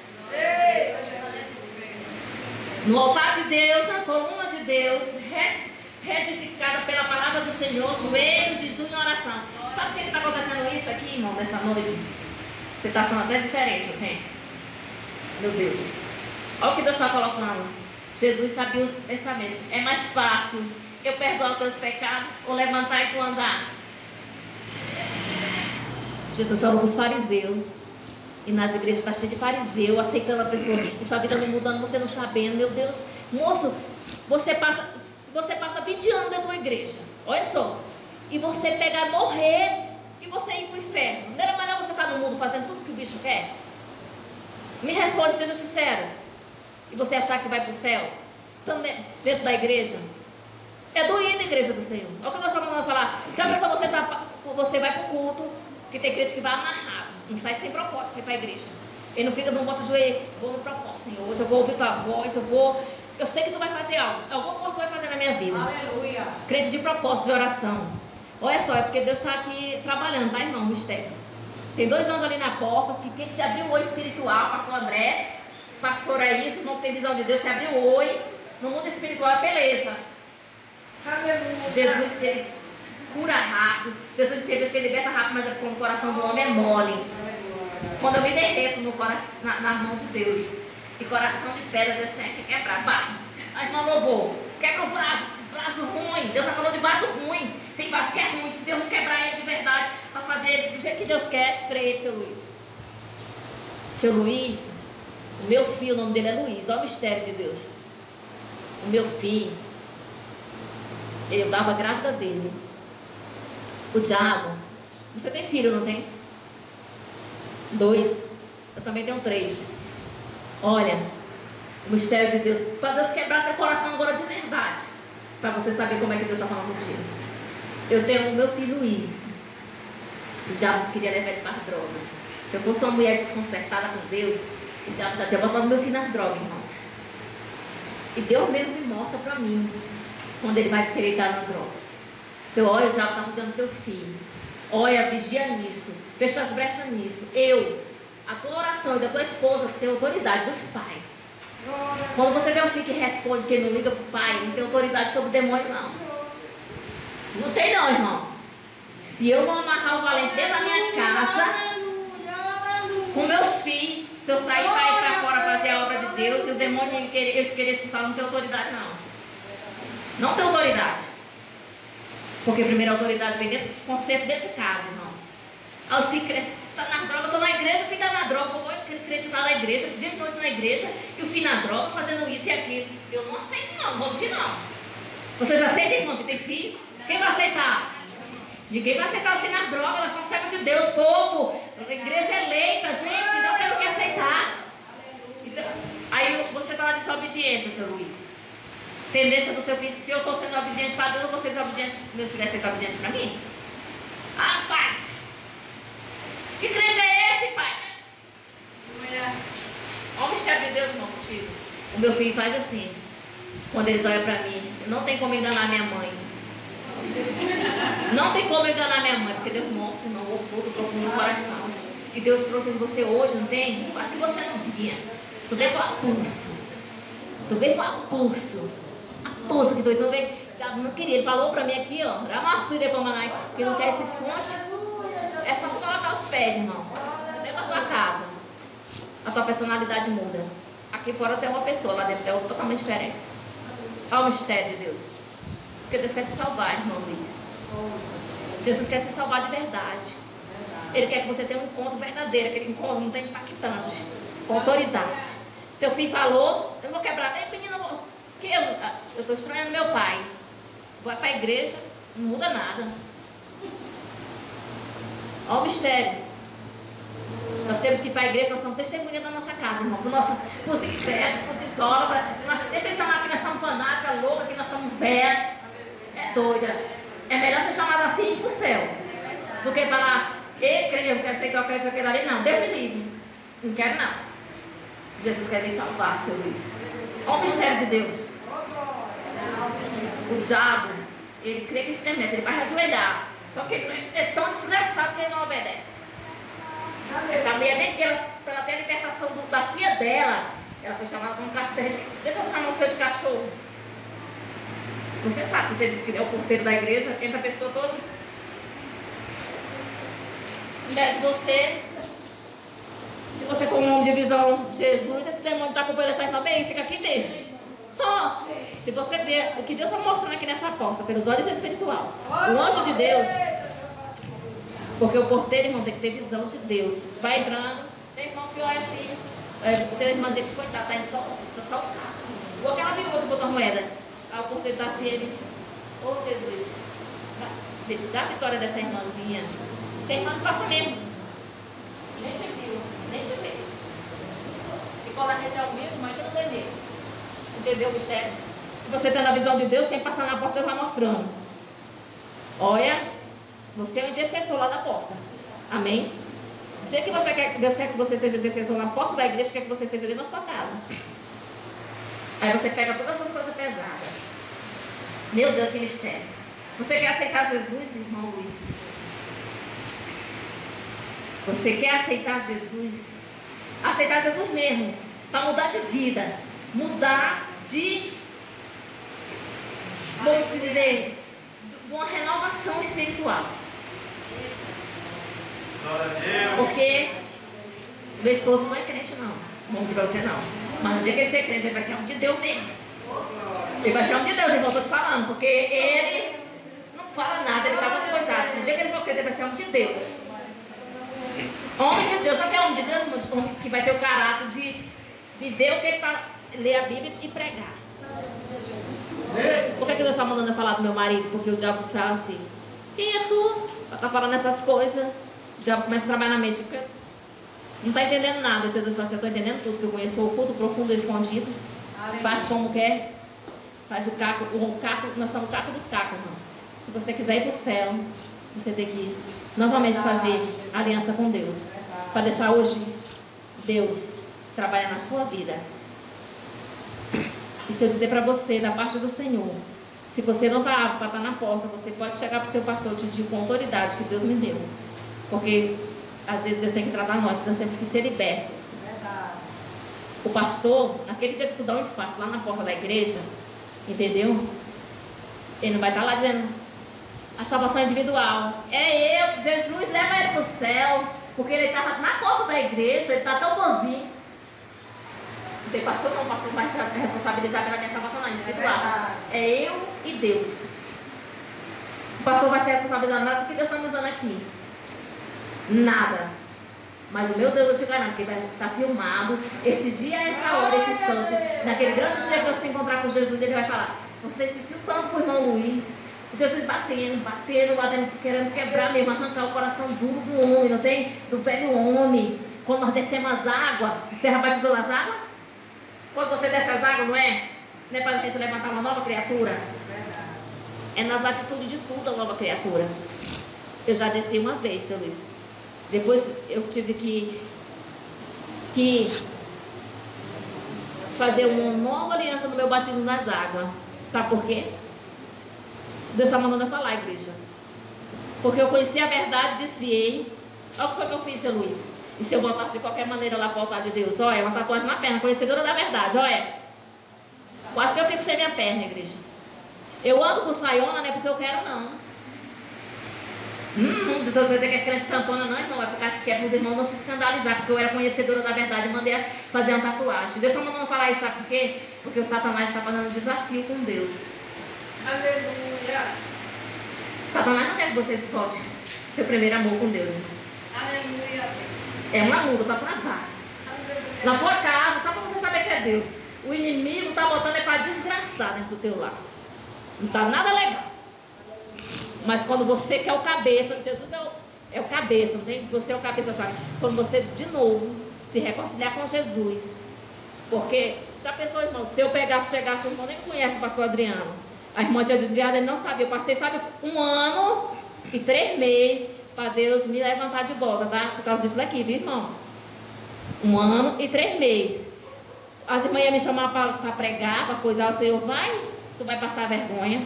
No altar de Deus, na coluna de Deus, retificada pela palavra do Senhor, joelhos, jejum e oração. Sabe o que está acontecendo isso aqui, irmão, nessa noite? Você está achando até diferente, ok? Meu Deus. Olha o que Deus está colocando. Jesus sabia os pensamentos. É mais fácil eu perdoar os teus pecados ou levantar e tu andar. Jesus falou com os fariseus. E nas igrejas está cheio de fariseu, aceitando a pessoa. E sua vida não mudando, você não sabendo. Meu Deus, moço, você passa, você passa vinte anos dentro de uma igreja. Olha só. E você pegar, morrer e você ir para o inferno. Não era melhor você estar no mundo fazendo tudo que o bicho quer? Me responde, seja sincero. E você achar que vai para o céu? Também, dentro da igreja? É doído a igreja do Senhor. Olha o que nós estamos falando falar. Já pensou, você, tá, você vai para o culto. Porque tem igreja que vai amarrado, não sai sem propósito para ir para a igreja. Ele não fica, não bota o joelho, vou no propósito, Senhor. Hoje eu vou ouvir tua voz, eu vou. Eu sei que tu vai fazer algo, alguma coisa tu vai fazer na minha vida. Aleluia. Crente de propósito, de oração. Olha só, é porque Deus está aqui trabalhando, tá, irmão? Mistério. Tem dois anjos ali na porta, que quem te abriu o oi espiritual, pastor André, pastor é isso, não tem visão de Deus, se abriu o oi, no mundo espiritual é peleja. Aleluia. Jesus sempre cura rápido. Jesus teve que liberta rápido, mas o coração do homem é mole. Quando eu me derreto no coração, na, na mão de Deus, e coração de pedra, Deus tinha que quebrar. Barro. A irmã louvou. Quebra o vaso, vaso ruim. Deus já falou de vaso ruim. Tem vaso que é ruim. Se Deus não quebrar ele de verdade, para fazer do jeito que Deus quer, estreia ele, seu Luiz. Seu Luiz, o meu filho, o nome dele é Luiz. Olha o mistério de Deus. O meu filho, eu estava grávida dele. O diabo, você tem filho, não tem? Dois. Eu também tenho três. Olha, o mistério de Deus. Para Deus quebrar teu coração agora de verdade. Para você saber como é que Deus está falando contigo. Eu tenho o meu filho Luiz. O diabo queria levar ele para a droga. Se eu fosse uma mulher desconcertada com Deus, o diabo já tinha botado meu filho na droga, irmão. E Deus mesmo me mostra para mim quando ele vai querer estar na droga. Seu olho, o diabo está cuidando do teu filho. Olha, vigia nisso. Fecha as brechas nisso. Eu, a tua oração e da tua esposa, que tem autoridade dos pais. Quando você vê um filho que responde, que ele não liga para o pai, não tem autoridade sobre o demônio, não. Não tem, não, irmão. Se eu não amarrar o valente dentro da minha casa, com meus filhos, se eu sair para ir para fora fazer a obra de Deus, se o demônio eles querer, querer expulsar, não tem autoridade, não. Não tem autoridade. Porque a primeira autoridade vem dentro do conceito, dentro de casa, irmão. Ao se cre... tá na droga, eu tô na igreja, quem tá na droga, eu vou acreditar na igreja, dia e noite na igreja, e o filho na droga, fazendo isso e aquilo. Eu não aceito, não, não vou mentir, não. Vocês aceitam, irmão, que tem filho? Quem vai aceitar? Ninguém vai aceitar assim na droga, nós somos servos de Deus, povo. A igreja é eleita, gente, não temos que aceitar. Então, aí você tá na desobediência, seu Luiz. Tendência do seu filho, se eu estou sendo obediente para Deus, eu vou ser desobediente, meu filho vai ser desobediente para mim? Ah, pai! Que crente é esse, pai? Olha o Meu filho faz assim, quando eles olham pra mim, não tem como enganar minha mãe. Não tem como enganar minha mãe, porque Deus mostra, irmão, o oculto profundo do coração. E Deus trouxe você hoje, não tem? Mas que você não via. Tu vê qual pulso. Tu vê qual pulso. A pulso que tu, tu vê. Não queria, ele falou pra mim aqui, ó. Ramassuia pra Manai, que não quer se esconde. É só tu colocar os pés, irmão. Vem pra tua casa. A tua personalidade muda. Aqui fora tem uma pessoa, lá dentro tem outra totalmente diferente. Olha o mistério de Deus. Porque Deus quer te salvar, irmão Luiz. Jesus quer te salvar de verdade. Ele quer que você tenha um encontro verdadeiro, aquele encontro não tem impactante, com autoridade. Teu filho falou, eu não vou quebrar. Ei, menino, eu vou... que eu estou estranhando meu pai. Vai para a igreja, não muda nada. Olha o mistério. Nós temos que ir para a igreja, nós somos testemunha da nossa casa, irmão. Para os nossos psicólogos, para os idólatras. Deixa eu chamar que nós somos fanáticas, loucas, que nós somos velhas. É doida. É melhor ser chamada assim e ir para o céu. Do que falar... Eu creio, eu quero ser igual a Cristo, eu quero ali. Não, Deus me livre. Não quero, não. Jesus quer lhe salvar, seu Luiz. Olha o mistério de Deus. O diabo, ele crê que estremece, ele vai ajoelhar. Só que ele é tão desgraçado que ele não obedece. Essa mulher, nem que ela, pela até a libertação do, da filha dela, ela foi chamada como cachorro. Deixa eu chamar o seu de cachorro. Você sabe que você disse que ele é o porteiro da igreja, entra a pessoa toda. É de você, se você for um homem de visão, Jesus, esse demônio está acompanhando essa irmã bem, fica aqui mesmo. Oh, se você ver o que Deus está mostrando aqui nessa porta, pelos olhos espiritual, o anjo de Deus, porque o porteiro, irmão, tem que ter visão de Deus. Vai entrando, tem irmão que olha assim, tem uma irmãzinha que coitada, está indo só, só, só o carro. Ou aquela viúva que botou a moeda, aí o porteiro está assim, ele, ô oh, Jesus, dá a vitória dessa irmãzinha. Tem irmã que passa mesmo. Nem te viu, nem te vê. E quando a gente é humilde, mas não tem medo. Entendeu, mistério? E você tendo a visão de Deus, quem passar na porta, Deus vai mostrando. Olha, você é o intercessor lá da porta. Amém? Do jeito que você quer, Deus quer que você seja intercessor na porta da igreja, quer que você seja dentro da sua casa. Aí você pega todas essas coisas pesadas. Meu Deus, que mistério. Você quer aceitar Jesus, irmão Luiz? Você quer aceitar Jesus? Aceitar Jesus mesmo, para mudar de vida, mudar de, vamos dizer, de uma renovação espiritual. Porque meu esposo não é crente, não. Vamos dizer para você, não. Mas no dia que ele ser crente, ele vai ser um de Deus mesmo. Ele vai ser um de Deus, irmão, estou te falando, porque ele não fala nada, ele está todo coisado. No dia que ele for crente, ele vai ser um de Deus. Homem de Deus, sabe que é homem de Deus? Homem que vai ter o caráter de viver o que ele está, ler a Bíblia e pregar. Por que, que Deus está mandando eu falar do meu marido? Porque o diabo fala assim: quem é tu? Ela está falando essas coisas. O diabo começa a trabalhar na mente. Não está entendendo nada. Jesus fala assim: eu estou entendendo tudo que eu conheço, oculto, profundo, escondido. Faz como quer. Faz o caco. O caco nós somos o caco dos cacos, irmão. Se você quiser ir para o céu, você tem que novamente fazer aliança com Deus, para deixar hoje Deus trabalhar na sua vida. E se eu dizer para você, da parte do Senhor, se você não vai tá, bater na porta, você pode chegar para o seu pastor, eu te digo com autoridade que Deus me deu, porque às vezes Deus tem que tratar nós, nós temos que ser libertos. O pastor, naquele dia que tu dá um infarto lá na porta da igreja, entendeu? Ele não vai estar tá lá dizendo: a salvação individual. É eu, Jesus leva ele para o céu, porque ele estava na porta da igreja, ele está tão bonzinho. Não tem pastor, não, pastor vai se responsabilizar pela minha salvação, não, individual. É eu e Deus. O pastor vai ser responsabilizado nada do que Deus está me usando aqui. Nada. Mas o meu Deus, eu te garanto, que vai estar filmado. Esse dia, essa hora, esse instante, naquele grande dia que eu se encontrar com Jesus, ele vai falar: você insistiu tanto com o irmão Luiz. Jesus batendo, batendo, batendo, querendo quebrar mesmo, arrancar o coração duro do homem, não tem? Do velho homem. Quando nós descemos as águas, você já batizou as águas? Quando você desce as águas, não é? Não é para a gente levantar uma nova criatura? É nas atitudes de tudo a nova criatura. Eu já desci uma vez, seu Luiz. Depois eu tive que... que fazer uma nova aliança no meu batismo nas águas. Sabe por quê? Deus está mandando eu falar, igreja. Porque eu conheci a verdade, desviei. Olha o que foi que eu fiz, seu Luiz. E se eu voltasse de qualquer maneira lá para o altar de Deus? Olha, uma tatuagem na perna, conhecedora da verdade, olha. Quase que eu fico sem minha perna, igreja. Eu ando com saiona, não é porque eu quero, não. Hum, não tô dizendo que é crente tampona, não, irmão. É por causa que é para os irmãos não se escandalizar, porque eu era conhecedora da verdade e mandei fazer uma tatuagem. Deus está mandando falar isso, sabe por quê? Porque o Satanás está fazendo um desafio com Deus. Aleluia. Satanás não quer que você volte seu primeiro amor com Deus, irmão. Aleluia. É uma luta, tá travada. Na tua casa, só para você saber que é Deus. O inimigo tá botando é para desgraçar dentro do teu lar. Não tá nada legal. Mas quando você que é o cabeça, Jesus é o, é o cabeça, não tem? Você é o cabeça, sabe? Quando você de novo se reconciliar com Jesus. Porque, já pensou, irmão, se eu pegasse, chegasse, o irmão nem conhece o pastor Adriano. A irmã tinha desviado, ele não sabia. Eu passei, sabe, um ano e três meses para Deus me levantar de volta, tá? Por causa disso daqui, viu, irmão? Um ano e três meses. As irmãs iam me chamar para pregar, para coisar, o Senhor vai, tu vai passar vergonha.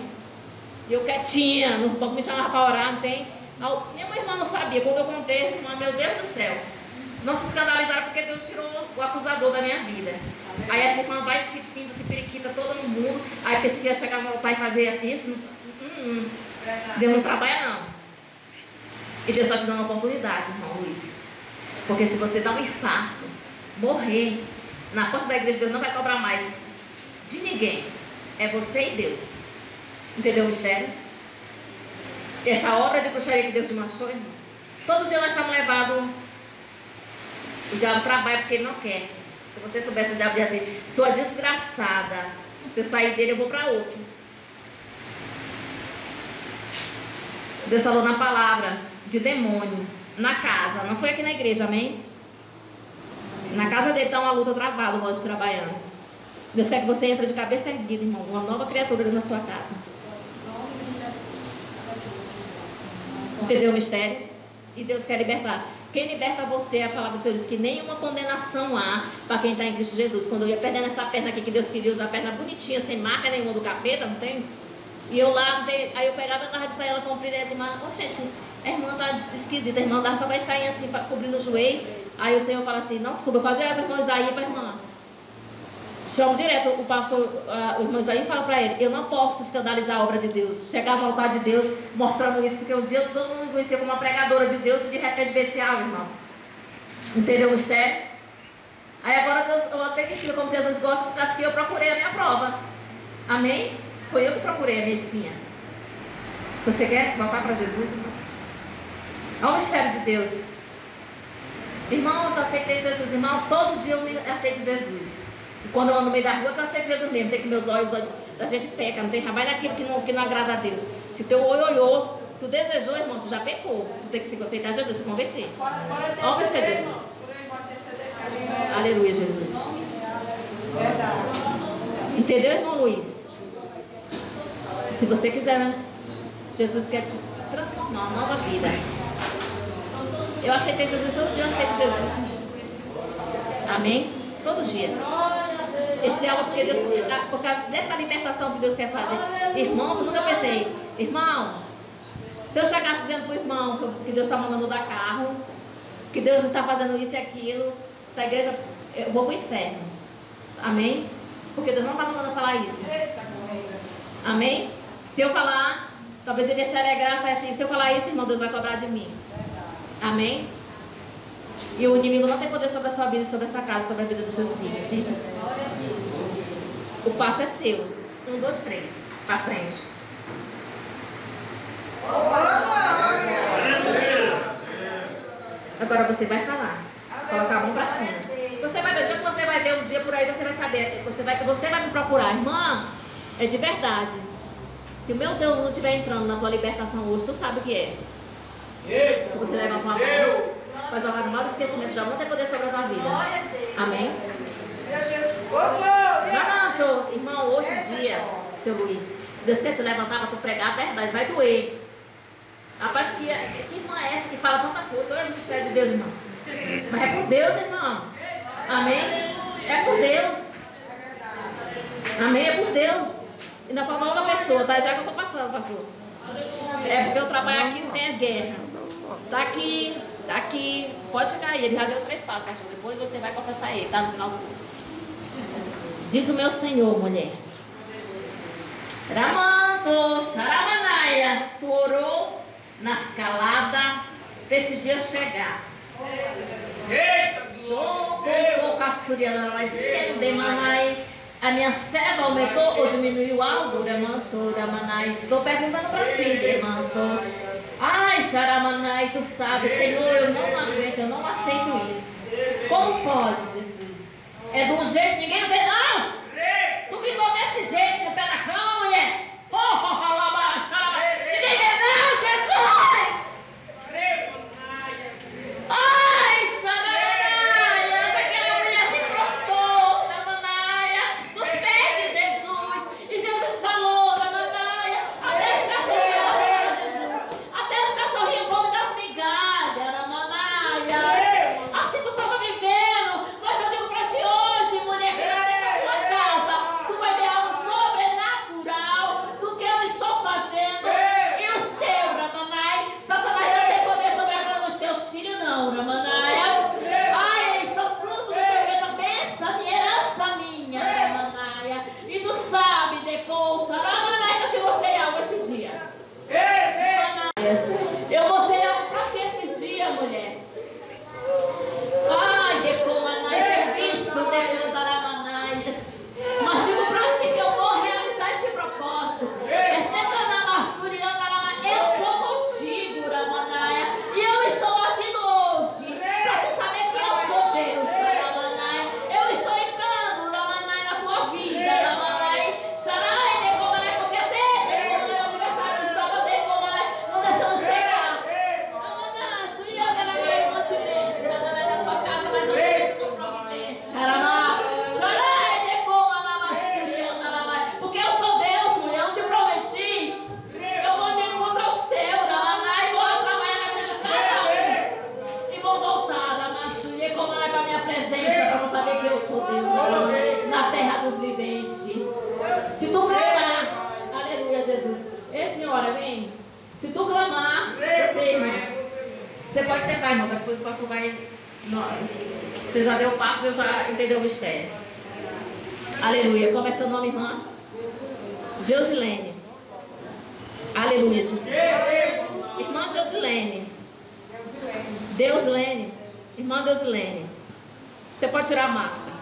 E eu quietinha, no banco me chamava para orar, não tem? Nenhuma irmã não sabia. Quando eu contei, essa irmã, meu Deus do céu, não se escandalizaram porque Deus tirou o acusador da minha vida. Aí essa irmã vai se pinta, se periquita todo mundo. Aí pensei que ia chegar no altar e fazer isso. Hum, hum. Deus não trabalha, não. E Deus está te dando uma oportunidade, irmão Luiz. Porque se você dá um infarto, morrer, na porta da igreja Deus não vai cobrar mais de ninguém. É você e Deus. Entendeu o mistério? Essa obra de bruxaria que Deus te manchou, irmão. Todo dia nós estamos levados. O diabo trabalha porque ele não quer. Se você soubesse, o diabo diz assim: sua desgraçada, se eu sair dele eu vou para outro. Deus falou na palavra de demônio na casa, não foi aqui na igreja, amém? Na casa dele está uma luta travada, o modo de trabalhando. Deus quer que você entre de cabeça erguida, irmão, uma nova criatura dentro da sua casa. Entendeu o mistério? E Deus quer libertar. Quem liberta você, a palavra do Senhor diz que nenhuma condenação há para quem está em Cristo Jesus. Quando eu ia perdendo essa perna aqui, que Deus queria usar a perna bonitinha, sem marca nenhuma do capeta, não tem? E eu lá, não tem, aí eu pegava, eu tava de saia, ela comprida, e assim, mas, oh, gente, a irmã tá esquisita, a irmã dá só vai sair assim, pra, cobrindo o joelho. Aí o Senhor fala assim: não suba. Eu falo direto para o irmão Isaías, para a irmã. Chamo direto o pastor, uh, o irmão Isaías, e falo para ele: eu não posso escandalizar a obra de Deus, chegar ao altar de Deus mostrando isso, porque um dia todo mundo me conhecia como uma pregadora de Deus e de repente vê-se algo, irmão. Entendeu o mistério? Aí agora Deus, eu até que como Jesus gosta, porque assim eu procurei a minha prova. Amém? Foi eu que procurei a minha espinha. Você quer voltar para Jesus, irmão? Olha o mistério de Deus. Irmão, eu já aceitei Jesus, irmão. Todo dia eu me aceito Jesus. E quando eu ando no meio da rua, eu aceito Jesus mesmo. Tem que meus olhos, os olhos da gente peca. Não tem trabalho naquilo que não, que não agrada a Deus. Se teu olho olhou, tu desejou, irmão, tu já pecou. Tu tem que se aceitar Jesus, se converter. Pode, pode ter. Olha o mistério de Deus. Aleluia, Jesus. Verdade. Entendeu, irmão Luiz? Se você quiser, né? Jesus quer te transformar, uma nova vida. Eu aceitei Jesus, todo dia eu aceito Jesus. Amém? Todo dia. Esse é algo porque Deus, por causa dessa libertação que Deus quer fazer. Irmão, tu nunca pensei. Irmão, se eu chegasse dizendo pro irmão que Deus está mandando dar carro, que Deus está fazendo isso e aquilo, essa igreja, eu vou pro inferno. Amém? Porque Deus não está mandando falar isso. Amém? Se eu falar, talvez ele se alegrar, sai assim. Se eu falar isso, irmão, Deus vai cobrar de mim. Amém? E o inimigo não tem poder sobre a sua vida, sobre essa casa, sobre a vida dos seus filhos. Entende? O passo é seu. Um, dois, três. Para frente. Agora você vai falar. Colocar a mão para cima. Você vai ver, o dia que você vai ver, um dia por aí, você vai saber. Você vai, você vai me procurar, irmã. É de verdade. Se o meu Deus não estiver entrando na tua libertação hoje, tu sabe o que é. Eita, você levanta uma mão para jogar no mal, esquecimento de não ter poder sobre a tua vida. Amém? Não, não, tio, irmão, hoje em dia, seu Luiz, Deus quer te levantar para tu pregar a verdade, vai doer. Rapaz, que, que irmã é essa que fala tanta coisa? Olha o mistério de Deus, irmão. Mas é por Deus, irmão. Amém? É por Deus. Amém? É por Deus. E não é para outra pessoa, tá? Já que eu estou passando, pastor. É porque eu trabalho aqui, não tem guerra. Tá aqui, tá aqui. Pode ficar aí. Ele já deu três passos, pastor. Depois você vai confessar ele, tá? No final do culto. Diz o meu Senhor, mulher. Ramanto, xaramanaia, torou na escalada para esse dia chegar. Show, com a suriana lá de esquerda, demanai. A minha serva aumentou ou diminuiu algo? Ramanto, ramanai, estou perguntando para ti, ramanto. Ai, xaramanai, tu sabe, Senhor, eu não aguento, eu não aceito isso. Como pode, Jesus? É de um jeito, ninguém vê, não! Tu ficou desse jeito, com o pé na cama, mulher! Porra, lá baixa! Ninguém vê, não, Jesus! Ai, Xaramanaia! Aquela mulher se prostrou, Xaramanaia, nos pés de Jesus! E Jesus falou, Xaramanaia, até os cachorrinhos, Jesus! Até os cachorrinhos vão das migalhas, Xaramanaia! Assim tu estava vivendo, mas eu digo pra ti hoje, mulher, que eu na tua casa, tu vai ver algo sobrenatural do que eu estou fazendo. E os teus, Xaramanaia, Satanás não tem poder sobre a vida dos teus filhos, não, Ramanaias. Ai, eles são fruto do teu reino, bênção e herança minha, Ramanaia. E tu sabe, depois, Ramanaia, que eu te mostrei algo esse dia. Ramanaias, eu mostrei algo pra ti esse dia, mulher. Ai, depois, Ramanaias, eu visto, depois, Ramanaias. Mas digo pra ti que eu vou realizar esse propósito. É sempre na basura e na Ramanaia. Eu sou contigo, Ramanaia. E eu estou agindo hoje pra tu saber que eu sou Deus, Ramanaia. Eu estou entrando, Ramanaia, na tua vida, Ramanaia. Xarai, decomanai, porque até decomanai o aniversário do sábado, decomanai, não deixando chegar. Ramanaia, sui eu, Ramanaia, não te vejo, Ramanaia, na tua casa, mas eu te vejo com providência, Ramanaia. Xarai, decomanai, sui eu, Ramanaia, porque eu sou Deus, mulher, eu te prometi. Eu vou de encontro aos teus, Ramanaia, e vou trabalhar na vida de cada um. E vou voltar, Ramanaia, sui eu, Ramanaia, pra minha presença, pra tu saber que eu sou Deus, Ramanaia, na terra dos viventes. Se tu clamar, aleluia, Jesus. Ei, senhora, vem. Se tu clamar, você, irmã. Você pode sentar, irmão, que depois o pastor vai. Não, você já deu o passo, Deus já entendeu o mistério. Aleluia. Como é seu nome, irmã? Josilene. Aleluia, Jesus. Irmã Josilene. Deuslene. Irmã Deuslene. Você pode tirar a máscara.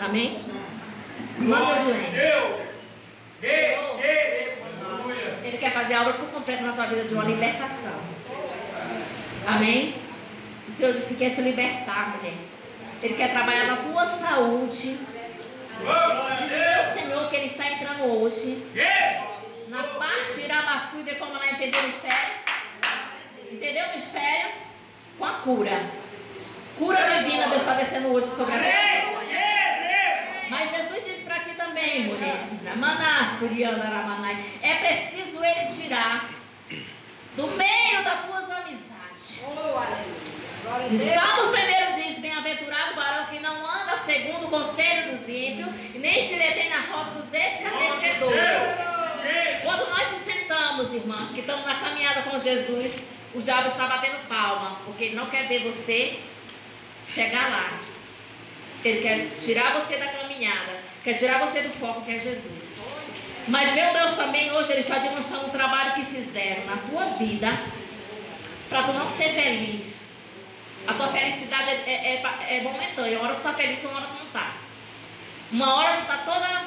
Amém? Irmã Deuslene. Ele quer fazer a obra por completo na tua vida de uma libertação. Amém? O Senhor disse que quer te libertar, mulher. Ele quer trabalhar na tua saúde. Diz o Senhor que Ele está entrando hoje na parte irabassuda, como ela entendeu o mistério. Entendeu o mistério? Com a cura. Cura divina Deus está descendo hoje sobre a terra. Mas Jesus disse para ti também, mulher. Ramaná, Suriana, Ramanai. É preciso Ele tirar do meio das tuas amizades. Em Salmos primeiro diz: bem-aventurado o varão que não anda segundo o conselho dos ímpios, e nem se detém na roda dos escarnecedores. Quando nós nos sentamos, irmã, que estamos na caminhada com Jesus, o diabo está batendo palma, porque ele não quer ver você chegar lá. Ele quer tirar você da caminhada, quer tirar você do foco que é Jesus. Mas meu Deus também hoje Ele está demonstrando o trabalho que fizeram na tua vida para tu não ser feliz. A tua felicidade é, é, é momentânea. Uma hora que tu tá feliz, uma hora que não tá. Uma hora que tu tá toda...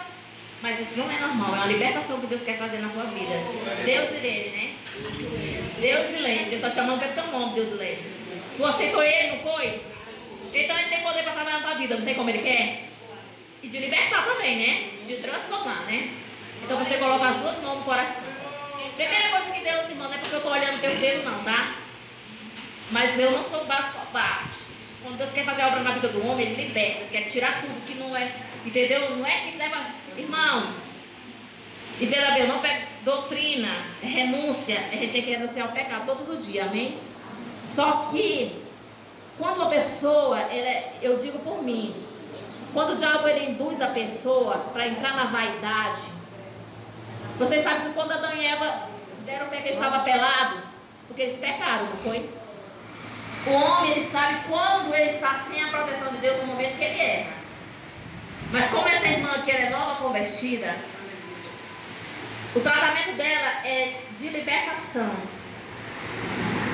Mas isso não é normal, é uma libertação que Deus quer fazer na tua vida. Deus e Ele, né? Deus e Ele. Deus está te chamando pelo teu nome, Deus e Ele. Tu aceitou Ele, não foi? Então Ele tem poder para trabalhar na tua vida, não tem como Ele quer? E de libertar também, né? De transformar, né? Então você coloca as duas mãos no coração. Primeira coisa que Deus te manda, é porque eu estou olhando teu dedo não, tá? Mas eu não sou básico a baixo. Quando Deus quer fazer a obra na vida do homem, Ele liberta, quer tirar tudo que não é, entendeu? Não é que leva, irmão, entenda bem, não é doutrina, é renúncia, a gente tem que renunciar ao pecado todos os dias, amém? Só que, quando uma pessoa, ela, eu digo por mim, Quando o diabo ele induz a pessoa para entrar na vaidade, vocês sabem que quando Adão e Eva deram fé que eles estavam pelados, porque eles pecaram, não foi? O homem ele sabe quando ele está sem a proteção de Deus no momento que ele erra. Mas como essa irmã que ela é nova convertida, o tratamento dela é de libertação.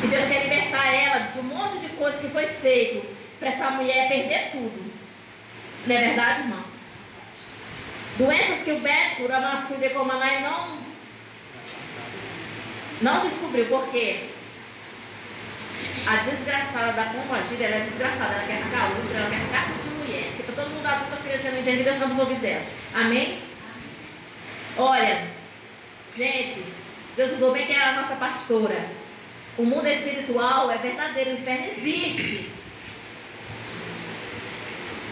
E Deus quer libertar ela de um monte de coisa que foi feito para essa mulher perder tudo. Não é verdade, irmão? Doenças que o médico, o Amassuda e Comanai não, não descobriu. Por quê? A desgraçada da pomagida, ela é desgraçada. Ela quer ficar útil, ela quer ficar tudo de mulher. Porque para todo mundo adulto, as crianças não entendem, Deus não nos ouve dela. Amém? Olha, gente, Deus usou bem que é a nossa pastora. O mundo espiritual é verdadeiro, o inferno existe.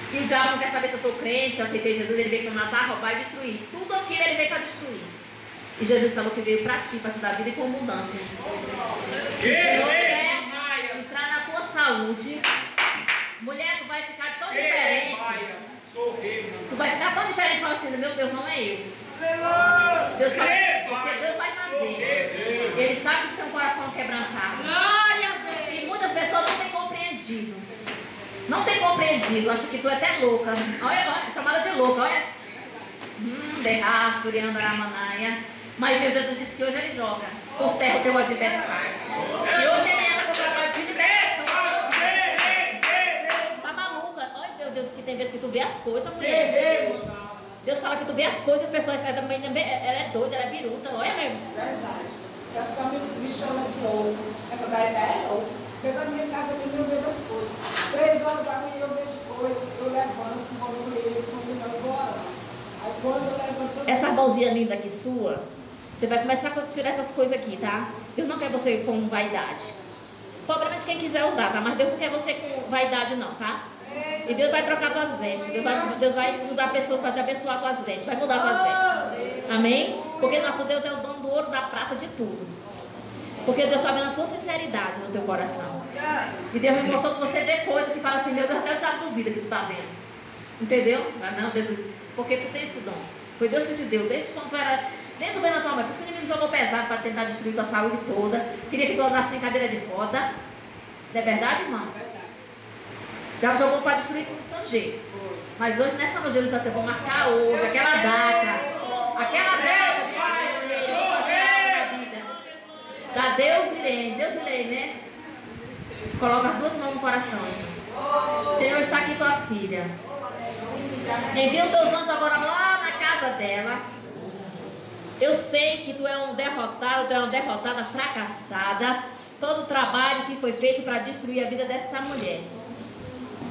E o diabo não quer saber se eu sou crente, se eu aceitei Jesus, ele veio para matar, roubar e destruir. Tudo aquilo ele veio para destruir. E Jesus falou que veio para ti, para te dar vida e com abundância. O Senhor quer entrar na tua saúde. Mulher, tu vai ficar tão diferente. Tu vai ficar tão diferente, fala assim, meu Deus, não é eu. Deus faz, porque Deus vai fazer. Ele sabe que tem um coração quebrantado. E muitas pessoas não têm compreendido. Não têm compreendido. Acho que tu é até louca. Olha, chamada de louca, olha. Hum, derra, surianda, ramanaia. Mas meu Jesus disse que hoje ele joga por terra o teu adversário. E hoje ele entra contra a tua vida de libertação. Tá maluca? Olha, meu Deus, que tem vezes que tu vê as coisas, mulher. Deus fala que tu vê as coisas, as pessoas saem da manhã, ela é doida, ela é biruta, olha mesmo. Verdade. Ela fica me, me chamando de louco. Ela fala, é louco. Eu na minha casa, eu vejo as coisas. Três horas da manhã eu vejo coisas, eu levanto, como eu vejo, como eu vou orar. Aí quando eu levanto... Essa bolsinha linda aqui sua, você vai começar a tirar essas coisas aqui, tá? Deus não quer você com vaidade. O problema é de quem quiser usar, tá? Mas Deus não quer você com vaidade não, tá? E Deus vai trocar tuas vestes. Deus vai, Deus vai usar pessoas para te abençoar tuas vestes. Vai mudar tuas vestes. Amém? Porque nosso Deus é o dono do ouro, da prata, de tudo. Porque Deus está vendo a tua sinceridade no teu coração. E Deus me mostrou que você vê coisa que fala assim, meu Deus, até o diabo duvida que tu está vendo. Entendeu? Ah, não, Jesus. Porque tu tem esse dom. Foi Deus que te deu. Desde quando tu era... Desde o bem na tua mãe. Por isso que o inimigo jogou pesado para tentar destruir tua saúde toda. Queria que tu andasse em cadeira de roda. Não é verdade, irmão? Já jogou para destruir com tanto jeito. Mas hoje, nessa noite, ele disse: vou marcar hoje, aquela data. Aquela data de fazer, vou fazer a minha vida. Da Deus irei, Deus irei, né? Coloca as duas mãos no coração. Senhor, está aqui tua filha. Envia os teus anjos agora lá na casa dela. Eu sei que tu é um derrotado, tu é uma derrotada fracassada. Todo o trabalho que foi feito para destruir a vida dessa mulher.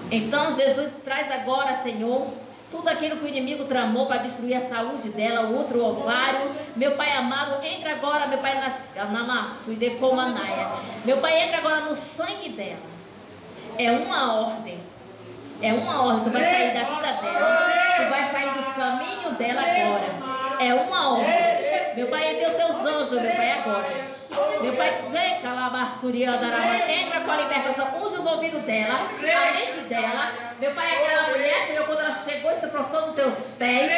Então Jesus traz agora, Senhor, tudo aquilo que o inimigo tramou para destruir a saúde dela, o outro ovário. Meu Pai amado, entra agora, meu Pai, na maçã e decomanai. Meu Pai, entra agora no sangue dela. É uma ordem. É uma ordem. Tu vai sair da vida dela. Tu vai sair dos caminhos dela agora. É uma ordem. Meu Pai, envia os teus anjos, meu Pai, agora. Meu Pai, entra com a libertação, unge os ouvidos dela, a mente dela. Meu Pai, aquela mulher, Senhor, quando ela chegou e se prostrou nos teus pés,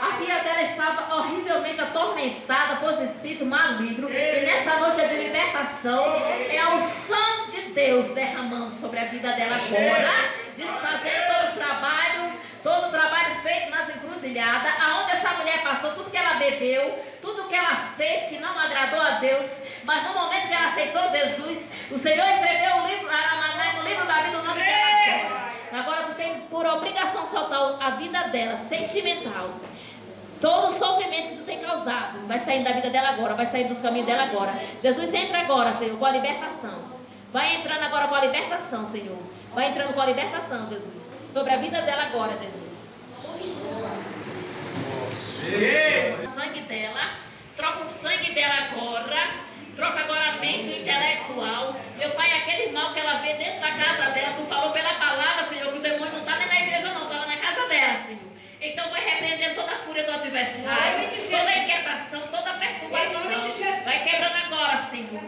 a filha dela estava horrivelmente atormentada por esse espírito maligno. E nessa noite é de libertação, é a unção de Deus derramando sobre a vida dela agora, desfazendo todo o trabalho, todo o trabalho feito nas encruzilhadas, aonde essa mulher passou, tudo que ela bebeu, tudo que ela fez que não agradou a Deus. Mas no momento que ela aceitou Jesus, o Senhor escreveu o livro, no livro da vida, o nome dela agora. Agora tu tem por obrigação soltar a vida dela, sentimental. Todo o sofrimento que tu tem causado vai sair da vida dela agora, vai sair dos caminhos dela agora. Jesus entra agora, Senhor, com a libertação. Vai entrando agora com a libertação, Senhor. Vai entrando com a libertação, Jesus. Sobre a vida dela agora, Jesus. O sangue dela, troca o sangue dela agora. Troca agora a mente intelectual. Meu Pai, aquele mal que ela vê dentro da casa dela, tu falou pela palavra, Senhor, que o demônio não está nem na igreja não, está lá na casa dela, Senhor. Então vai repreendendo toda a fúria do adversário, toda a inquietação, toda a perturbação. Vai quebrando agora, Senhor.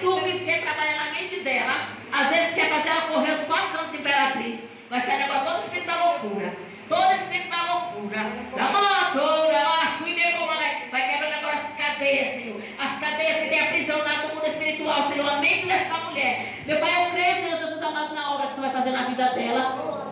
Tu que quer trabalhar na mente dela, às vezes quer fazer ela correr os quatro cantos de Imperatriz. Vai sair agora todo espírito da loucura. Todo espírito da loucura. Da morte, vai quebrando agora as cadeias, Senhor. As cadeias que tem aprisionado no mundo espiritual, Senhor. A mente dessa mulher. Meu Pai, eu creio, Senhor Jesus amado, na obra que Tu vai fazer na vida dela.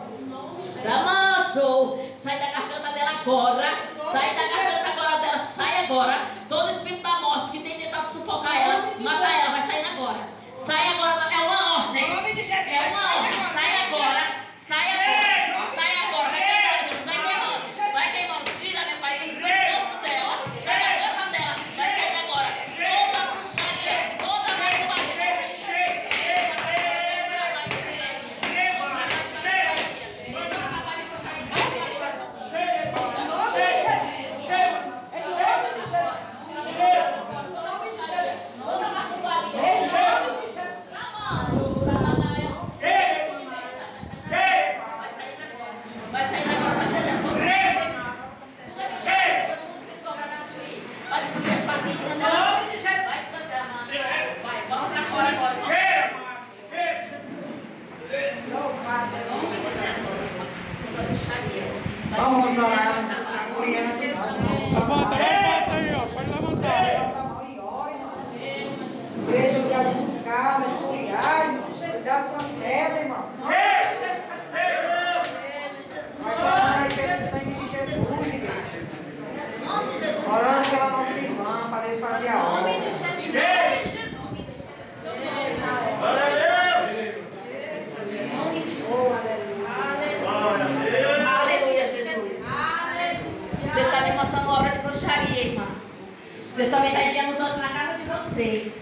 Da morte, sai da garganta dela agora. Sai da garganta agora dela, sai agora. Todo espírito da morte que tem tentado sufocar ela, matar ela, vai sair agora. Sai agora, é uma ordem. É uma ordem. Sai agora. Sai agora. Sai agora. Vai queimando. Vai queimando. Tira, meu Pai, do pescoço dela. Sai da boca dela. Vai sair agora. Toda bruxaria. Toda vamos orar a coreana de Jesus. Levanta, levanta aí, ó. Pode levantar. Levanta a mão e olha, irmão. Veja o que as buscadas, esfriar, irmão. Cuidado com a seda, irmão. Mas orando aí pelo sangue de Jesus, irmão. Orando pela nossa irmã, para desfazer a obra. Deus está me mostrando obra de bruxaria, irmã. Deus está me enviando os anjos na casa de vocês.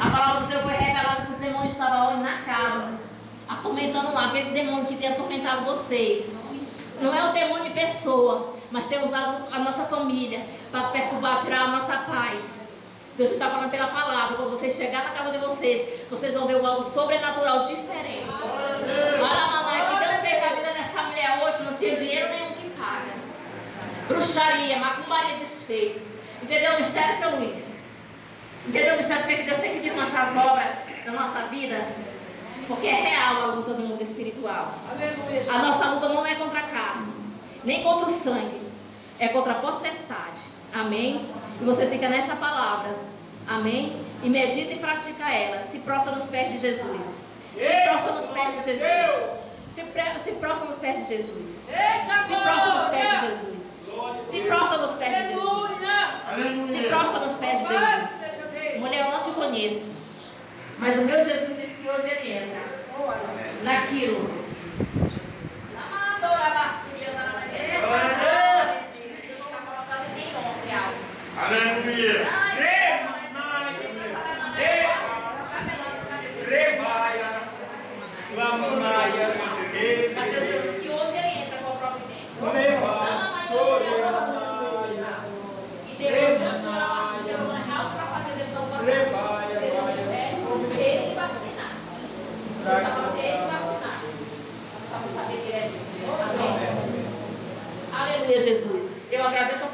A palavra do Senhor foi revelada que os demônios estavam hoje na casa, atormentando lá. Esse demônio que tem atormentado vocês não é o demônio de pessoa, mas tem usado a nossa família para perturbar, tirar a nossa paz. Deus está falando pela palavra. Quando vocês chegarem na casa de vocês, vocês vão ver algo sobrenatural diferente. Olha, que Deus fez na vida dessa mulher hoje, não tinha dinheiro nenhum que paga. Bruxaria, macumbaria desfeita. Entendeu o mistério, seu Luiz? Entendeu o mistério? Porque Deus tem que desmanchar as obras da nossa vida. Porque é real a luta do mundo espiritual. A nossa luta não é contra a carne, nem contra o sangue. É contra a potestade. Amém? E você fica nessa palavra. Amém? E medita e pratica ela. Se prostra nos pés de Jesus. Se prostra nos pés de Jesus. Se, pre... se prostra nos pés de Jesus. Se prostra nos pés de Jesus. Se prostra nos pés de Jesus. Se prostra nos pés de Jesus. Mulher, eu não te conheço, mas o meu Jesus disse que hoje ele entra naquilo. Aleluia! Mas Deus diz que hoje ele entra com a providência. E Deus tanto lá, se deu uma house para fazer dentro da tua casa. Ele vai assinar. Deus está falando que ele vai assinar. Para você saber que ele é Deus. Amém? Aleluia, Jesus. Eu agradeço a